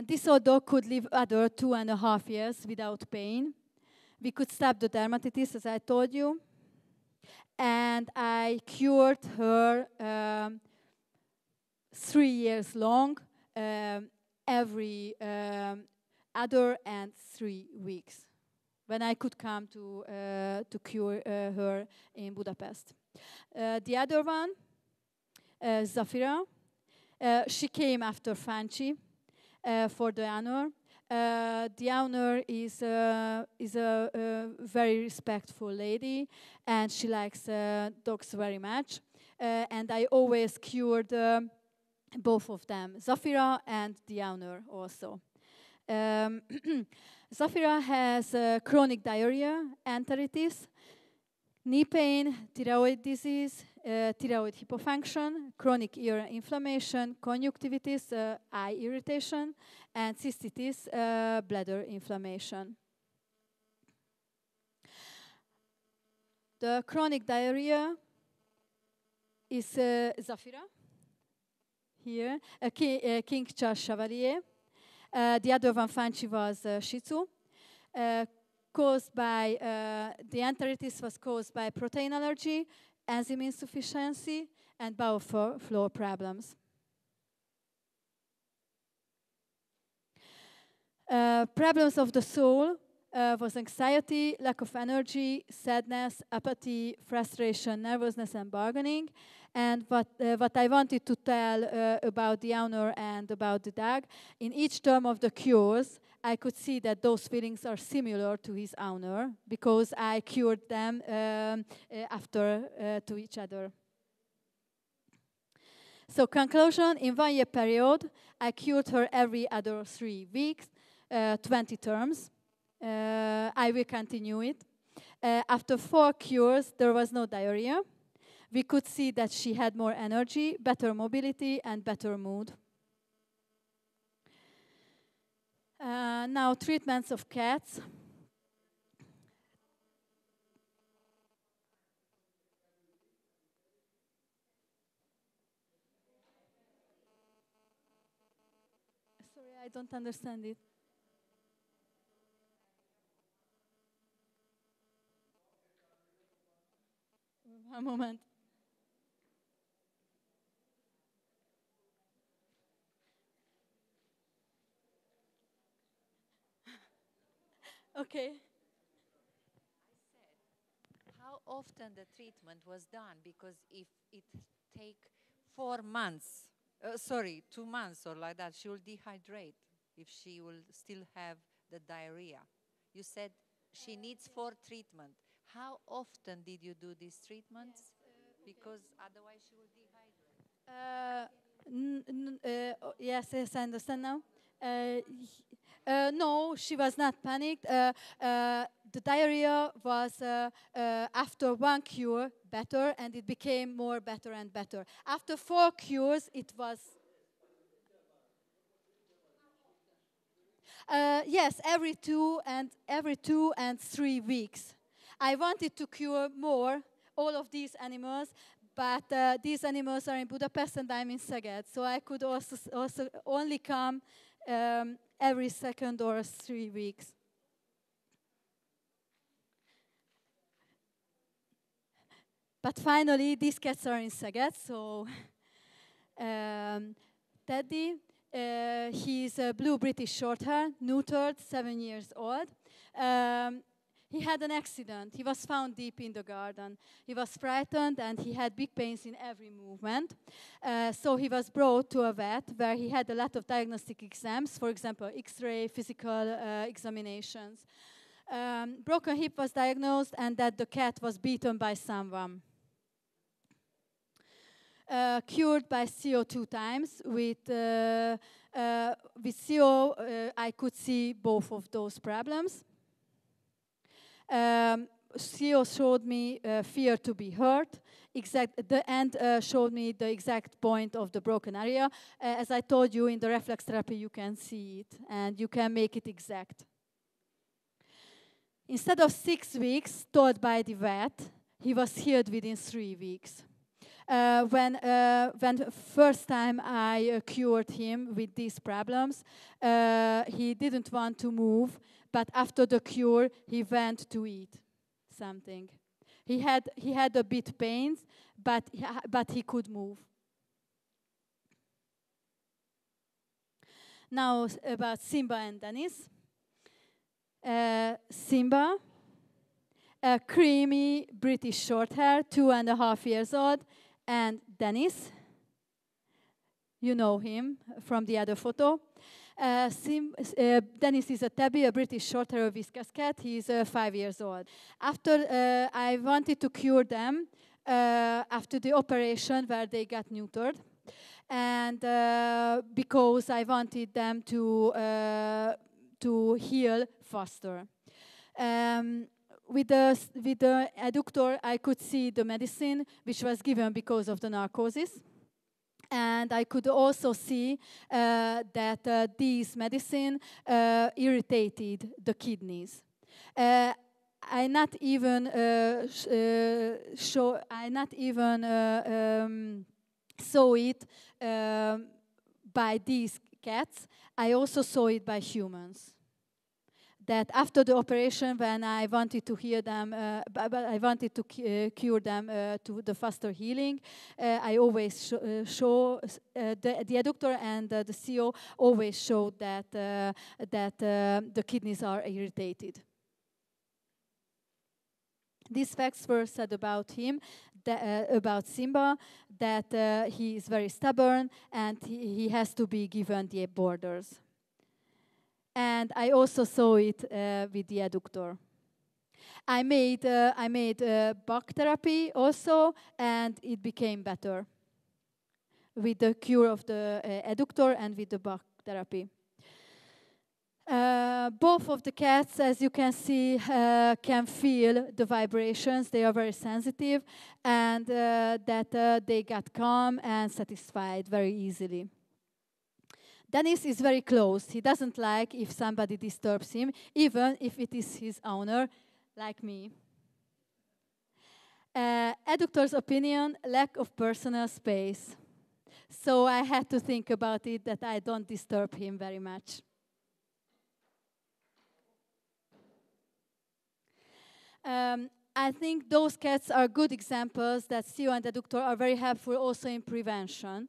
This old dog could live other 2.5 years without pain. We could stop the dermatitis, as I told you. And I cured her 3 years long, every other and 3 weeks, when I could come to cure her in Budapest. The other one, Zafira, she came after Fanchi for the honor. The owner is a very respectful lady, and she likes dogs very much. And I always cured both of them, Zafira and the owner also. Zafira has chronic diarrhea, enteritis, knee pain, thyroid disease, thyroid hypofunction, chronic ear inflammation, conjunctivitis, eye irritation, and cystitis, bladder inflammation. The chronic diarrhea is Zafira, here, King Charles Chevalier. The other one, Fanchi, was Shih Tzu. Caused by, the enteritis was caused by protein allergy, enzyme insufficiency, and bowel floor problems. Problems of the soul was anxiety, lack of energy, sadness, apathy, frustration, nervousness, and bargaining. And what I wanted to tell about the owner and about the dog, in each term of the cures, I could see that those feelings are similar to his owner because I cured them after to each other. So conclusion, in 1 year period, I cured her every other 3 weeks, 20 terms. I will continue it. After 4 cures, there was no diarrhea. We could see that she had more energy, better mobility, and better mood. Now, treatments of cats. Sorry, I don't understand it. One moment. Okay. I said, how often the treatment was done? Because if it take 4 months, 2 months or like that, she will dehydrate if she will still have the diarrhea. You said she needs 4 treatments. How often did you do these treatments? Yes, because otherwise she will dehydrate. Yes, I understand now. No, she was not panicked. The diarrhea was, after 1 cure, better, and it became more better and better. After 4 cures, it was... Yes, every 2 and 3 weeks. I wanted to cure more, all of these animals, but these animals are in Budapest and I'm in Szeged, so I could also only come every 2nd or 3 weeks. But finally, these cats are in Szeged, so Teddy, he's a blue British Shorthair, neutered, 7 years old. He had an accident. He was found deep in the garden. He was frightened and he had big pains in every movement. So he was brought to a vet where he had a lot of diagnostic exams, for example, X-ray, physical examinations. Broken hip was diagnosed and that the cat was beaten by someone. Cured by SCIO 2 times. With SCIO, I could see both of those problems. SCIO showed me fear to be hurt, showed me the exact point of the broken area. As I told you, in the reflex therapy, you can see it, and you can make it exact. Instead of 6 weeks, told by the vet, he was healed within 3 weeks. When first time I cured him with these problems, he didn't want to move. But after the cure, he went to eat something. He had a bit pains, but he could move. Now about Simba and Dennis. Simba, a creamy British Shorthair, 2.5 years old, and Dennis. You know him from the other photo. Dennis is a tabby, a British Shorthair, viscous cat. He is 5 years old. After I wanted to cure them after the operation where they got neutered, and because I wanted them to heal faster. With the EDUCTOR, I could see the medicine which was given because of the narcosis. And I could also see that these medicine irritated the kidneys. I not even saw it by these cats. I also saw it by humans. That after the operation, when I wanted to heal them, I wanted to cure them to the faster healing, I always show the EDUCTOR and the SCIO always showed that the kidneys are irritated. These facts were said about him, about Simba, that he is very stubborn and he has to be given the borders. And I also saw it with the EDUCTOR. I made bark therapy also, and it became better with the cure of the EDUCTOR and with the bark therapy. Both of the cats, as you can see, can feel the vibrations. They are very sensitive, and they got calm and satisfied very easily. Dennis is very close. He doesn't like if somebody disturbs him, even if it is his owner, like me. EDUCTOR's opinion, lack of personal space. So I had to think about it that I don't disturb him very much. I think those cats are good examples that SCIO and EDUCTOR are very helpful also in prevention.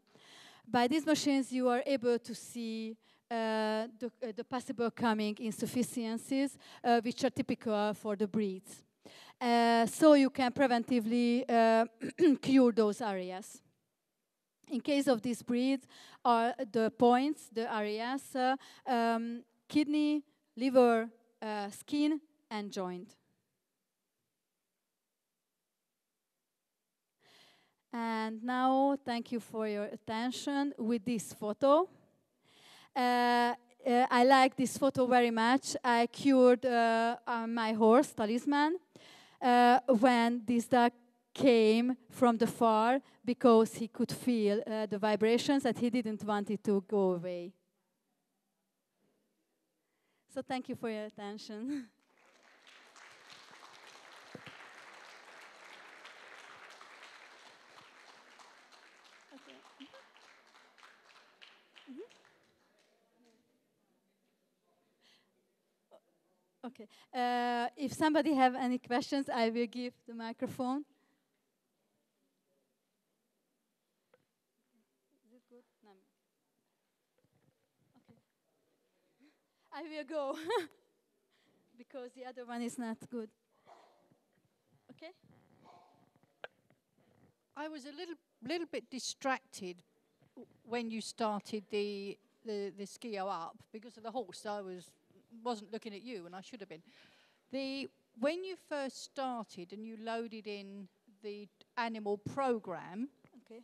By these machines, you are able to see the possible coming insufficiencies, which are typical for the breeds. So you can preventively cure those areas. In case of these breeds, are the points, the areas, kidney, liver, skin, and joint. And now, thank you for your attention with this photo. I like this photo very much. I cured my horse, Talisman, when this dog came from the far because he could feel the vibrations and he didn't want it to go away. So thank you for your attention. Okay. If somebody have any questions, I will give the microphone. Is it good? No. Okay. I will go because the other one is not good. Okay. I was a little bit distracted when you started the SCIO up because of the horse. I wasn't looking at you, and I should have been. When you first started and you loaded in the animal program, okay,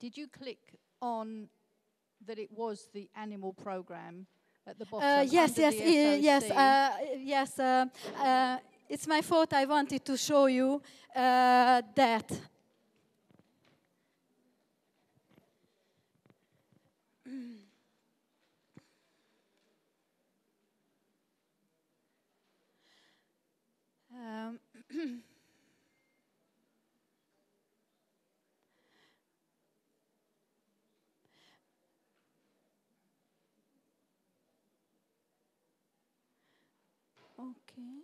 did you click on that it was the animal program at the bottom? Yes. It's my fault. I wanted to show you that. Okay.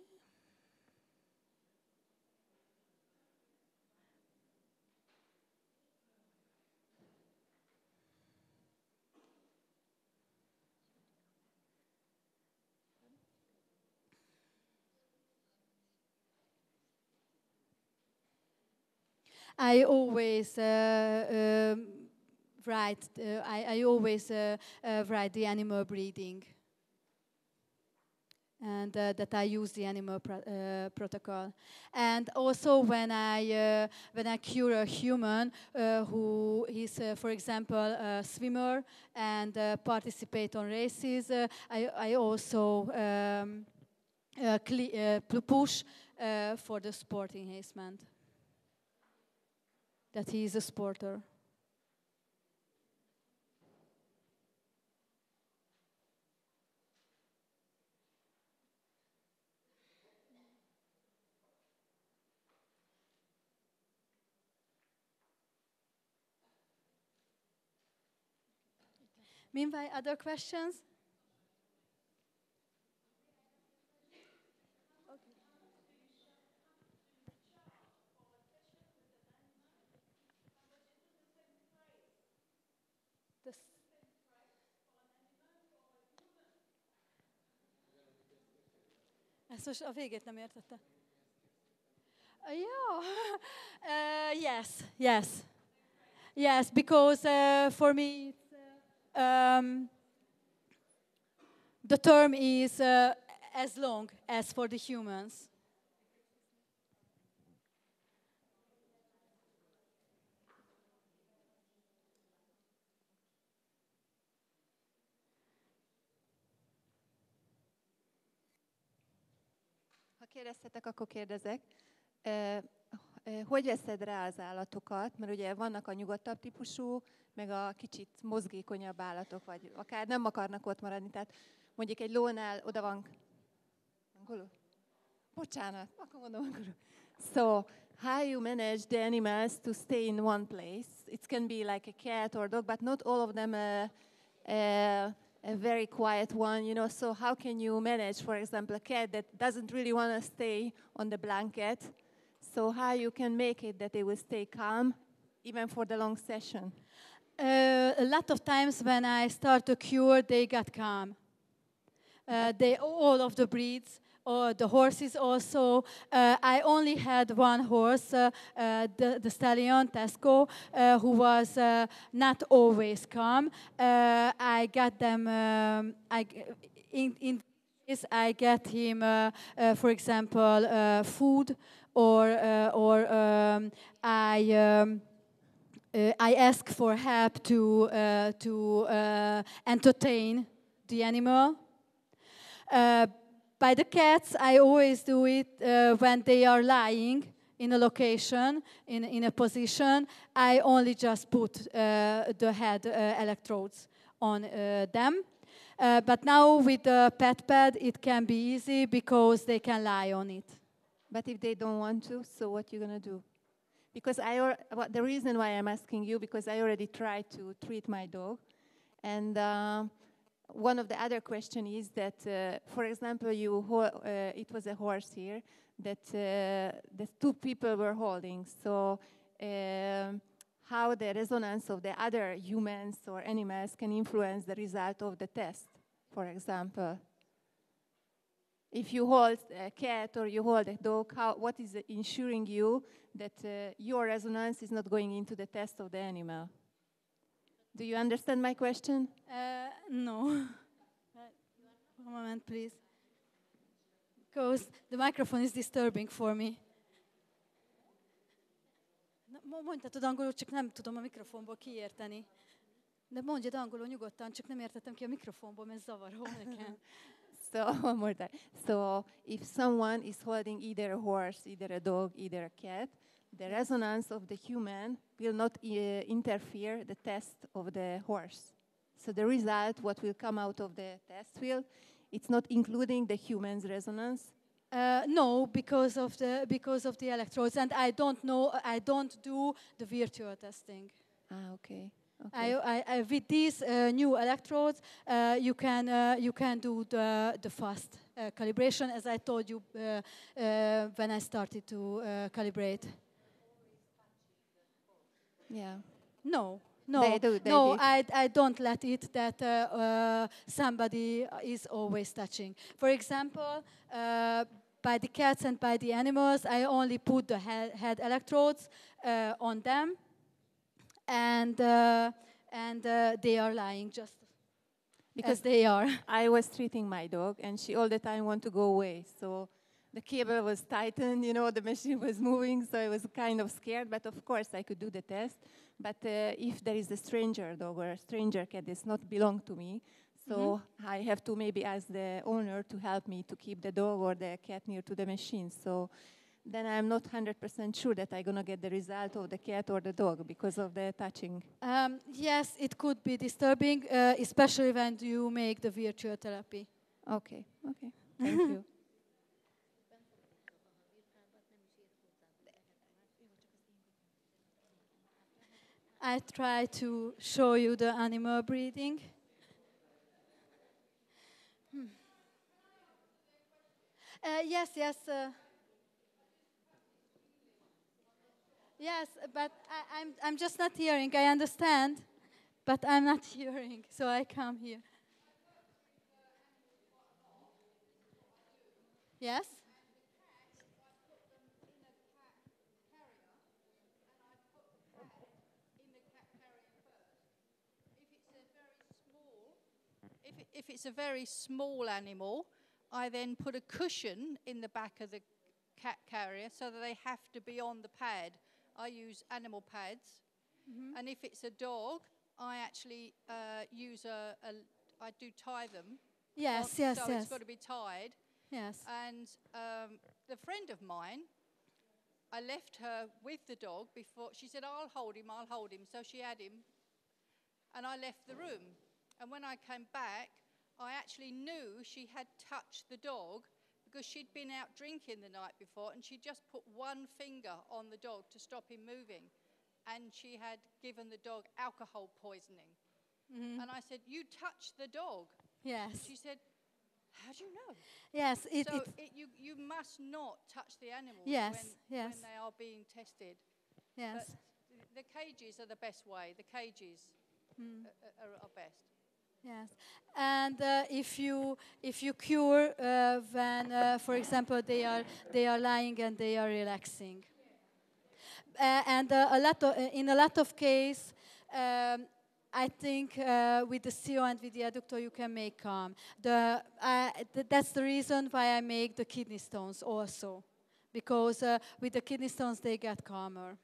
I always write. I always write the animal breeding, and that I use the animal protocol. And also, when I cure a human who is, for example, a swimmer and participate on races, I also push for the sport enhancement. That he is a sporter. Meanwhile, other questions? Ezt most a végét nem értette. Yeah. Yes. Because for me, the term is as long as for the humans. Kérdeztetek, akkor kérdezek. Hogy veszed rá az állatokat? Mert ugye vannak a nyugodtabb típusú, meg a kicsit mozgékonyabb állatok, vagy akár nem akarnak ott maradni. Tehát mondjuk egy lónál oda van... Angolul? Bocsánat, akkor mondom angolul. So, how you manage the animals to stay in one place? It can be like a cat or dog, but not all of them a very quiet one, you know, so how can you manage, for example, a cat that doesn't really want to stay on the blanket, so how you can make it that they will stay calm, even for the long session? A lot of times when I start to cure, they got calm. All of the breeds, or the horses also. I only had one horse, the stallion, Tesco, who was not always calm. I got them, in this I get him, for example, food, or I ask for help to entertain the animal. By the cats, I always do it when they are lying in a location, in a position. I only just put the head electrodes on them. But now with the pet pad, it can be easy because they can lie on it. But if they don't want to, so what are you going to do? Because the reason why I'm asking you, because I already tried to treat my dog. And one of the other question is that, for example, it was a horse here that the two people were holding. So how the resonance of the other humans or animals can influence the result of the test, for example. If you hold a cat or you hold a dog, what is ensuring you that your resonance is not going into the test of the animal? Do you understand my question? No. One moment, please. Because the microphone is disturbing for me. Mondhatod angolul, csak nem tudom a mikrofonból kiérteni. De mondjad angolul nyugodtan, csak nem értettem ki a mikrofonból, mert zavaró nekem. So, one more time. So, if someone is holding either a horse, either a dog, either a cat, the resonance of the human will not interfere the test of the horse. So the result, what will come out of the test will, it's not including the human's resonance. No, because of the electrodes, and I don't know. I don't do the virtual testing. Ah, okay. Okay. With these new electrodes, you can do the fast calibration, as I told you when I started to calibrate. Yeah. No. No, no, I don't let it that somebody is always touching. For example, by the cats and by the animals, I only put the head electrodes on them, and they are lying just because they are. I was treating my dog, and she all the time wanted to go away. So the cable was tightened, you know, the machine was moving, so I was kind of scared. But of course, I could do the test. But if there is a stranger dog or a stranger cat, does not belong to me, so I have to maybe ask the owner to help me to keep the dog or the cat near to the machine. So then I'm not 100% sure that I'm going to get the result of the cat or the dog because of the touching. Yes, it could be disturbing, especially when you make the virtual therapy. Okay, okay, thank you. I try to show you the animal breeding. Yes, yes. Yes, but I'm just not hearing. I understand, but I'm not hearing, so I come here. Yes? If it's a very small animal, I then put a cushion in the back of the cat carrier so that they have to be on the pad. I use animal pads. And if it's a dog, I actually use I do tie them. Yes, yes, yes. So it's got to be tied. Yes. And the friend of mine, I left her with the dog before. She said, I'll hold him, I'll hold him. So she had him, and I left the room. And when I came back, I actually knew she had touched the dog because she'd been out drinking the night before, and she just put one finger on the dog to stop him moving. And she had given the dog alcohol poisoning. And I said, you touched the dog. Yes. And she said, how do you know? Yes. You must not touch the animals when they are being tested. Yes. The cages are the best way. The cages are best. Yes, and if you cure when, for example, they are lying and they are relaxing, and in a lot of cases, I think with the SCIO and with the EDUCTOR you can make calm. That's the reason why I make the kidney stones also, because with the kidney stones they get calmer.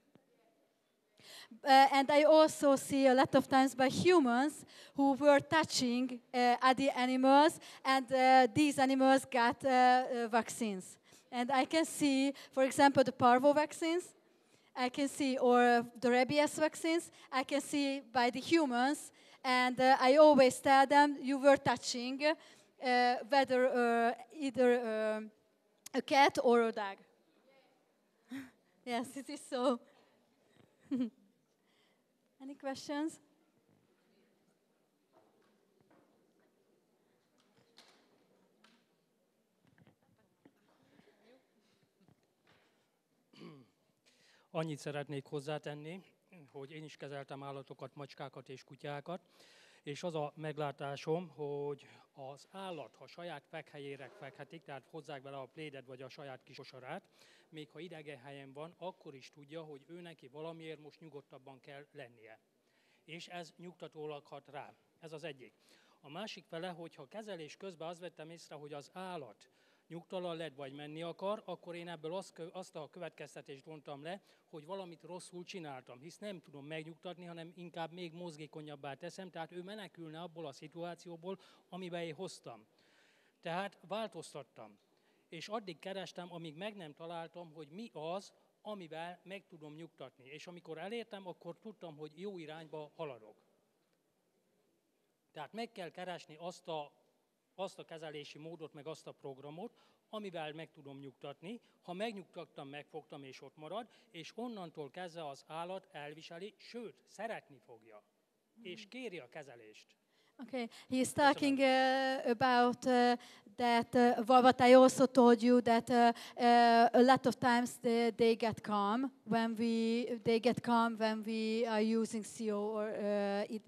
And I also see a lot of times by humans who were touching other animals, and these animals got vaccines. And I can see, for example, the parvo vaccines, I can see, or the rabies vaccines, I can see by the humans, And I always tell them, you were touching whether either a cat or a dog. Yes, it is so. Any questions? Annyit szeretnék hozzátenni, hogy én is kezeltem állatokat, macskákat és kutyákat, és az a meglátásom, hogy az állat, ha saját fekhelyére fekhetik, tehát hozzák vele a plédet vagy a saját kis kosarát, még ha idegen helyen van, akkor is tudja, hogy ő neki valamiért most nyugodtabban kell lennie. És ez nyugtatólag hat rá. Ez az egyik. A másik fele, hogyha kezelés közben azt vettem észre, hogy az állat nyugtalan lett, vagy menni akar, akkor én ebből azt a következtetést vontam le, hogy valamit rosszul csináltam, hisz nem tudom megnyugtatni, hanem inkább még mozgékonyabbá teszem, tehát ő menekülne abból a szituációból, amiben én hoztam. Tehát változtattam. És addig kerestem, amíg meg nem találtam, hogy mi az, amivel meg tudom nyugtatni. És amikor elértem, akkor tudtam, hogy jó irányba haladok. Tehát meg kell keresni azt a kezelési módot, meg azt a programot, amivel meg tudom nyugtatni. Ha megnyugtattam, megfogtam, és ott marad, és onnantól kezdve az állat elviseli, sőt, szeretni fogja, és kéri a kezelést. Okay, he's talking about that, what I also told you, that a lot of times they get calm when we are using SCIO or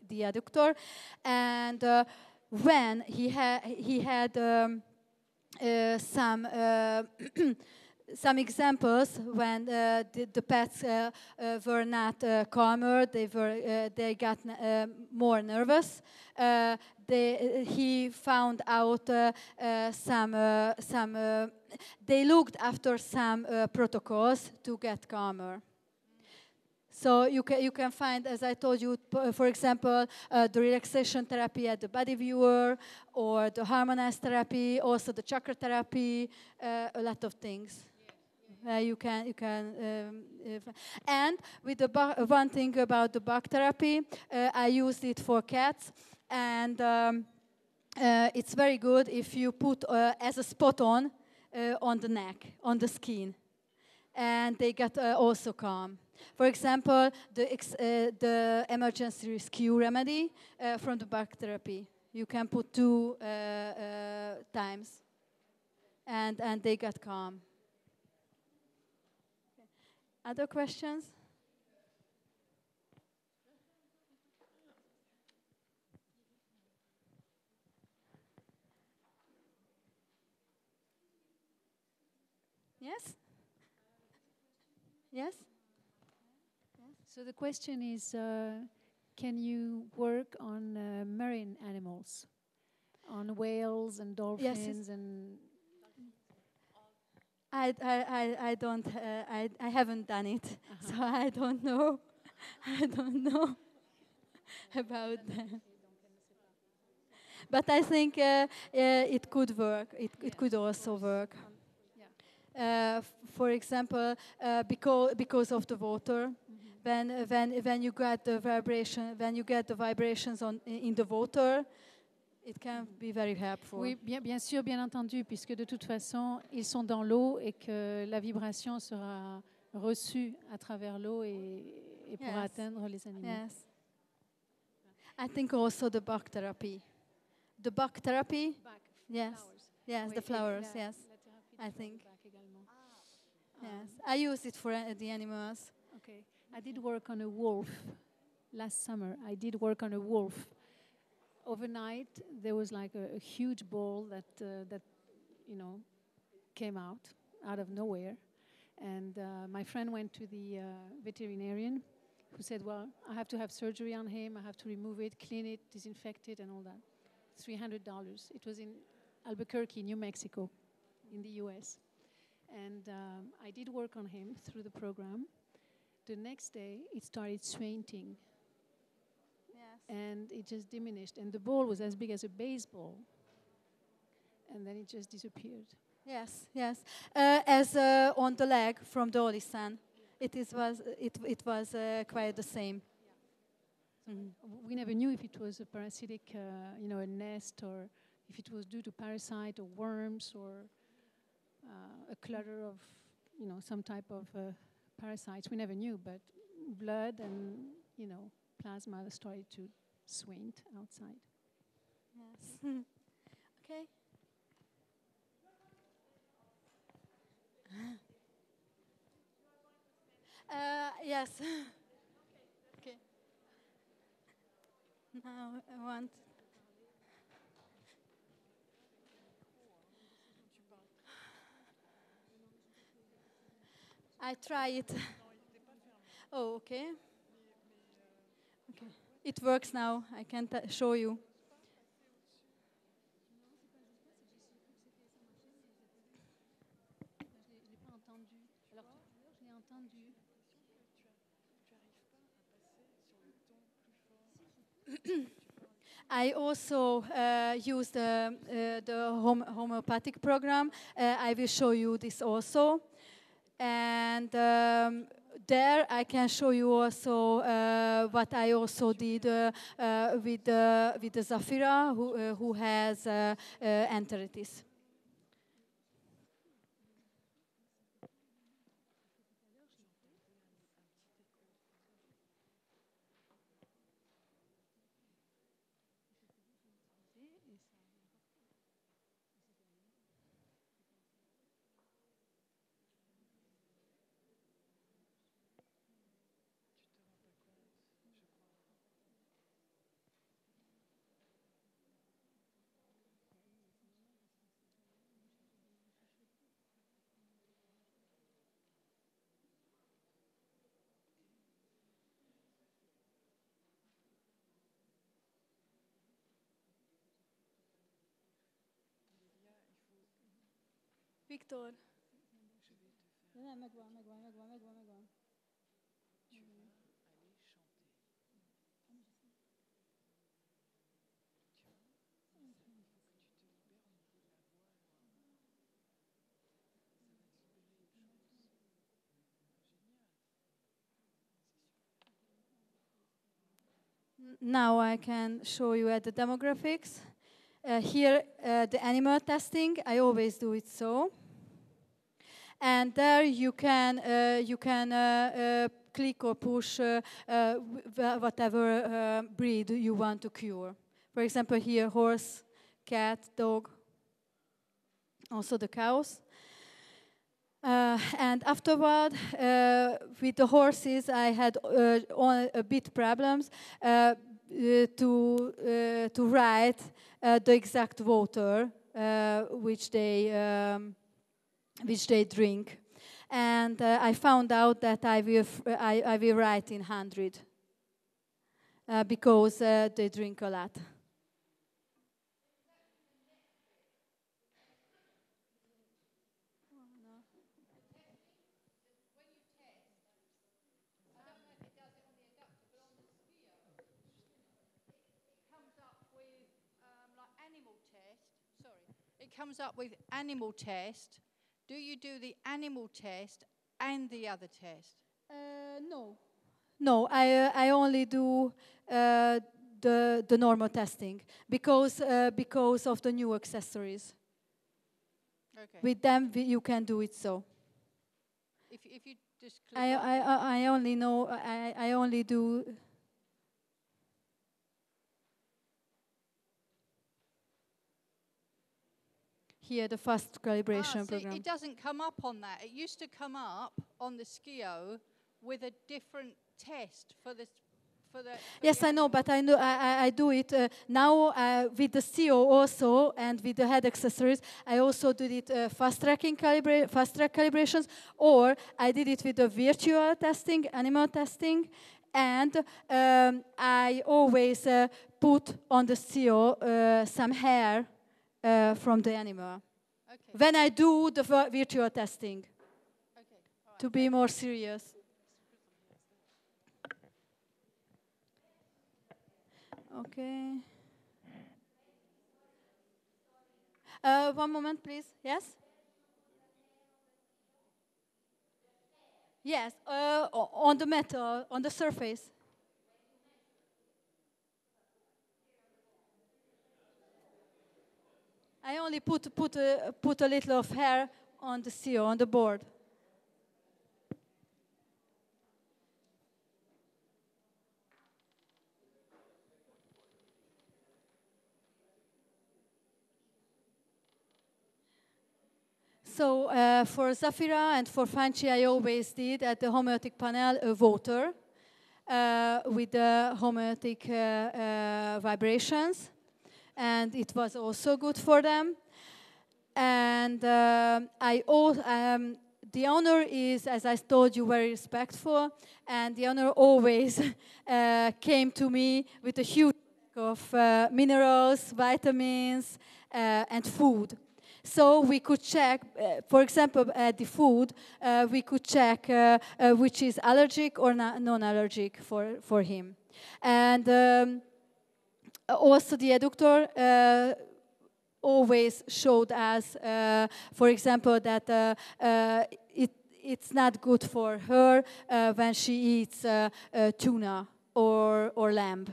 the eductor, and when he had some some examples when the pets were not calmer, they got more nervous. He found out they looked after some protocols to get calmer. So you can find, as I told you, for example, the relaxation therapy at the Body Viewer, or the harmonized therapy, also the chakra therapy, a lot of things. And with the one thing about the bark therapy, I used it for cats, and it's very good if you put as a spot on the neck, on the skin, and they get also calm. For example, the emergency rescue remedy from the bark therapy. You can put 2 times, and they got calm. Other questions? Yes? Yes? So the question is, can you work on marine animals, on whales and dolphins? Yes, and I don't, I haven't done it, so I don't know, about that. But I think it could work. It could also work. For example, because of the water. When you get the vibration, when you get the vibrations in the water, it can be very helpful. Oui, bien sûr, bien entendu, puisque de toute façon ils sont dans l'eau et que la vibration sera reçue à travers l'eau et pourra atteindre les animaux. Yes. I think also the bark therapy. The bark therapy. Bark. Yes. Flowers. Yes, oui, the flowers. Yes. I think. Yes, I use it for the animals. Okay. I did work on a wolf last summer. I did work on a wolf. Overnight, there was like a huge ball that you know came out of nowhere, and my friend went to the veterinarian, who said, "Well, I have to have surgery on him. I have to remove it, clean it, disinfect it, and all that." $300. It was in Albuquerque, New Mexico, in the U.S., and I did work on him through the program. The next day, it started fainting, yes, and it just diminished. And the ball was as big as a baseball, and then it just disappeared. Yes, yes. As on the leg from the Olisan, it was quite the same. Yeah. We never knew if it was a parasitic, you know, a nest, or if it was due to parasite or worms or a clutter of, you know, some type of parasites. We never knew, but blood and, you know, plasma started to squint outside. Yes. Okay. Yes. Okay. Now I want. I try it. Oh, okay. Okay. It works now. I can show you. I also used the homeopathic program. I will show you this also. And there I can show you also what I also did with the Zafira, who has enteritis. Viktor. Nem, megvan. Now I can show you at the demographics. Here, the animal testing, I always do it so. And there you can click or push whatever breed you want to cure. For example, here, horse, cat, dog, also the cows. And afterward, with the horses, I had a bit problems to write the exact water which they drink, and I found out that I will write in 100 because they drink a lot. Comes up with animal test. Do you do the animal test and the other test? No. No, I only do the normal testing because of the new accessories. Okay. With them you can do it so. If you just click I only do. Here, the fast calibration program. It doesn't come up on that. It used to come up on the SCIO with a different test for the. Yes, I know, but I do it now with the SCIO also, and with the head accessories. I also did it fast track calibrations, or I did it with the virtual testing, animal testing, and I always put on the SCIO some hair. From the animal. Okay. When I do the virtual testing, okay. All right. To be more serious. Okay. One moment, please. Yes. Yes. On the metal, on the surface. I only put a little of hair on the SCIO, on the board. So for Zafira and for Fanchi, I always did at the homeotic panel a voter with the homeotic vibrations, and it was also good for them. And the honor is, as I told you, very respectful, and the honor always came to me with a huge amount of minerals, vitamins, and food. So we could check, for example, the food, we could check which is allergic or non-allergic for him. And also the eductor always showed us, for example, that it's not good for her when she eats tuna or lamb.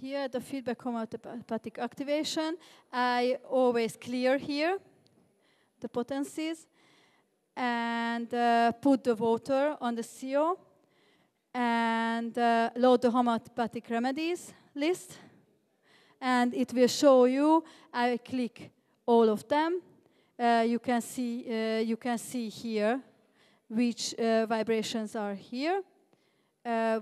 Here, the feedback homeopathic activation. I always clear here the potencies and put the water on the SCIO and load the homeopathic remedies list. And it will show you. I click all of them. You can see here which vibrations are here.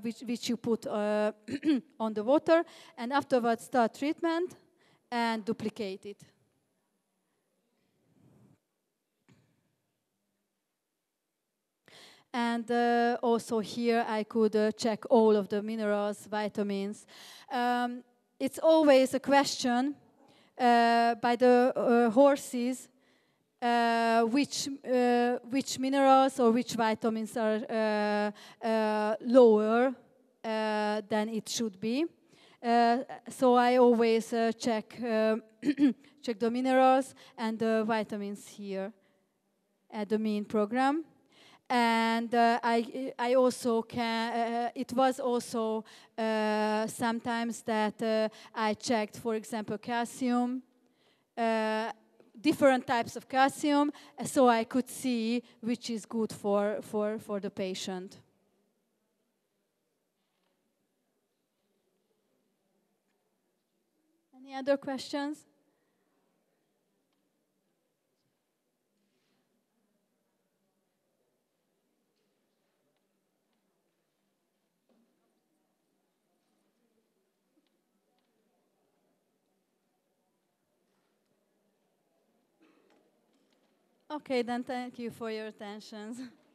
Which you put on the water, and afterwards start treatment and duplicate it. And also here I could check all of the minerals, vitamins. It's always a question by the horses which minerals or which vitamins are lower than it should be. So I always check, check the minerals and the vitamins here at the mean program. And I also can, it was also sometimes that I checked, for example, calcium, different types of calcium, so I could see which is good for the patient. Any other questions? Okay, then thank you for your attention.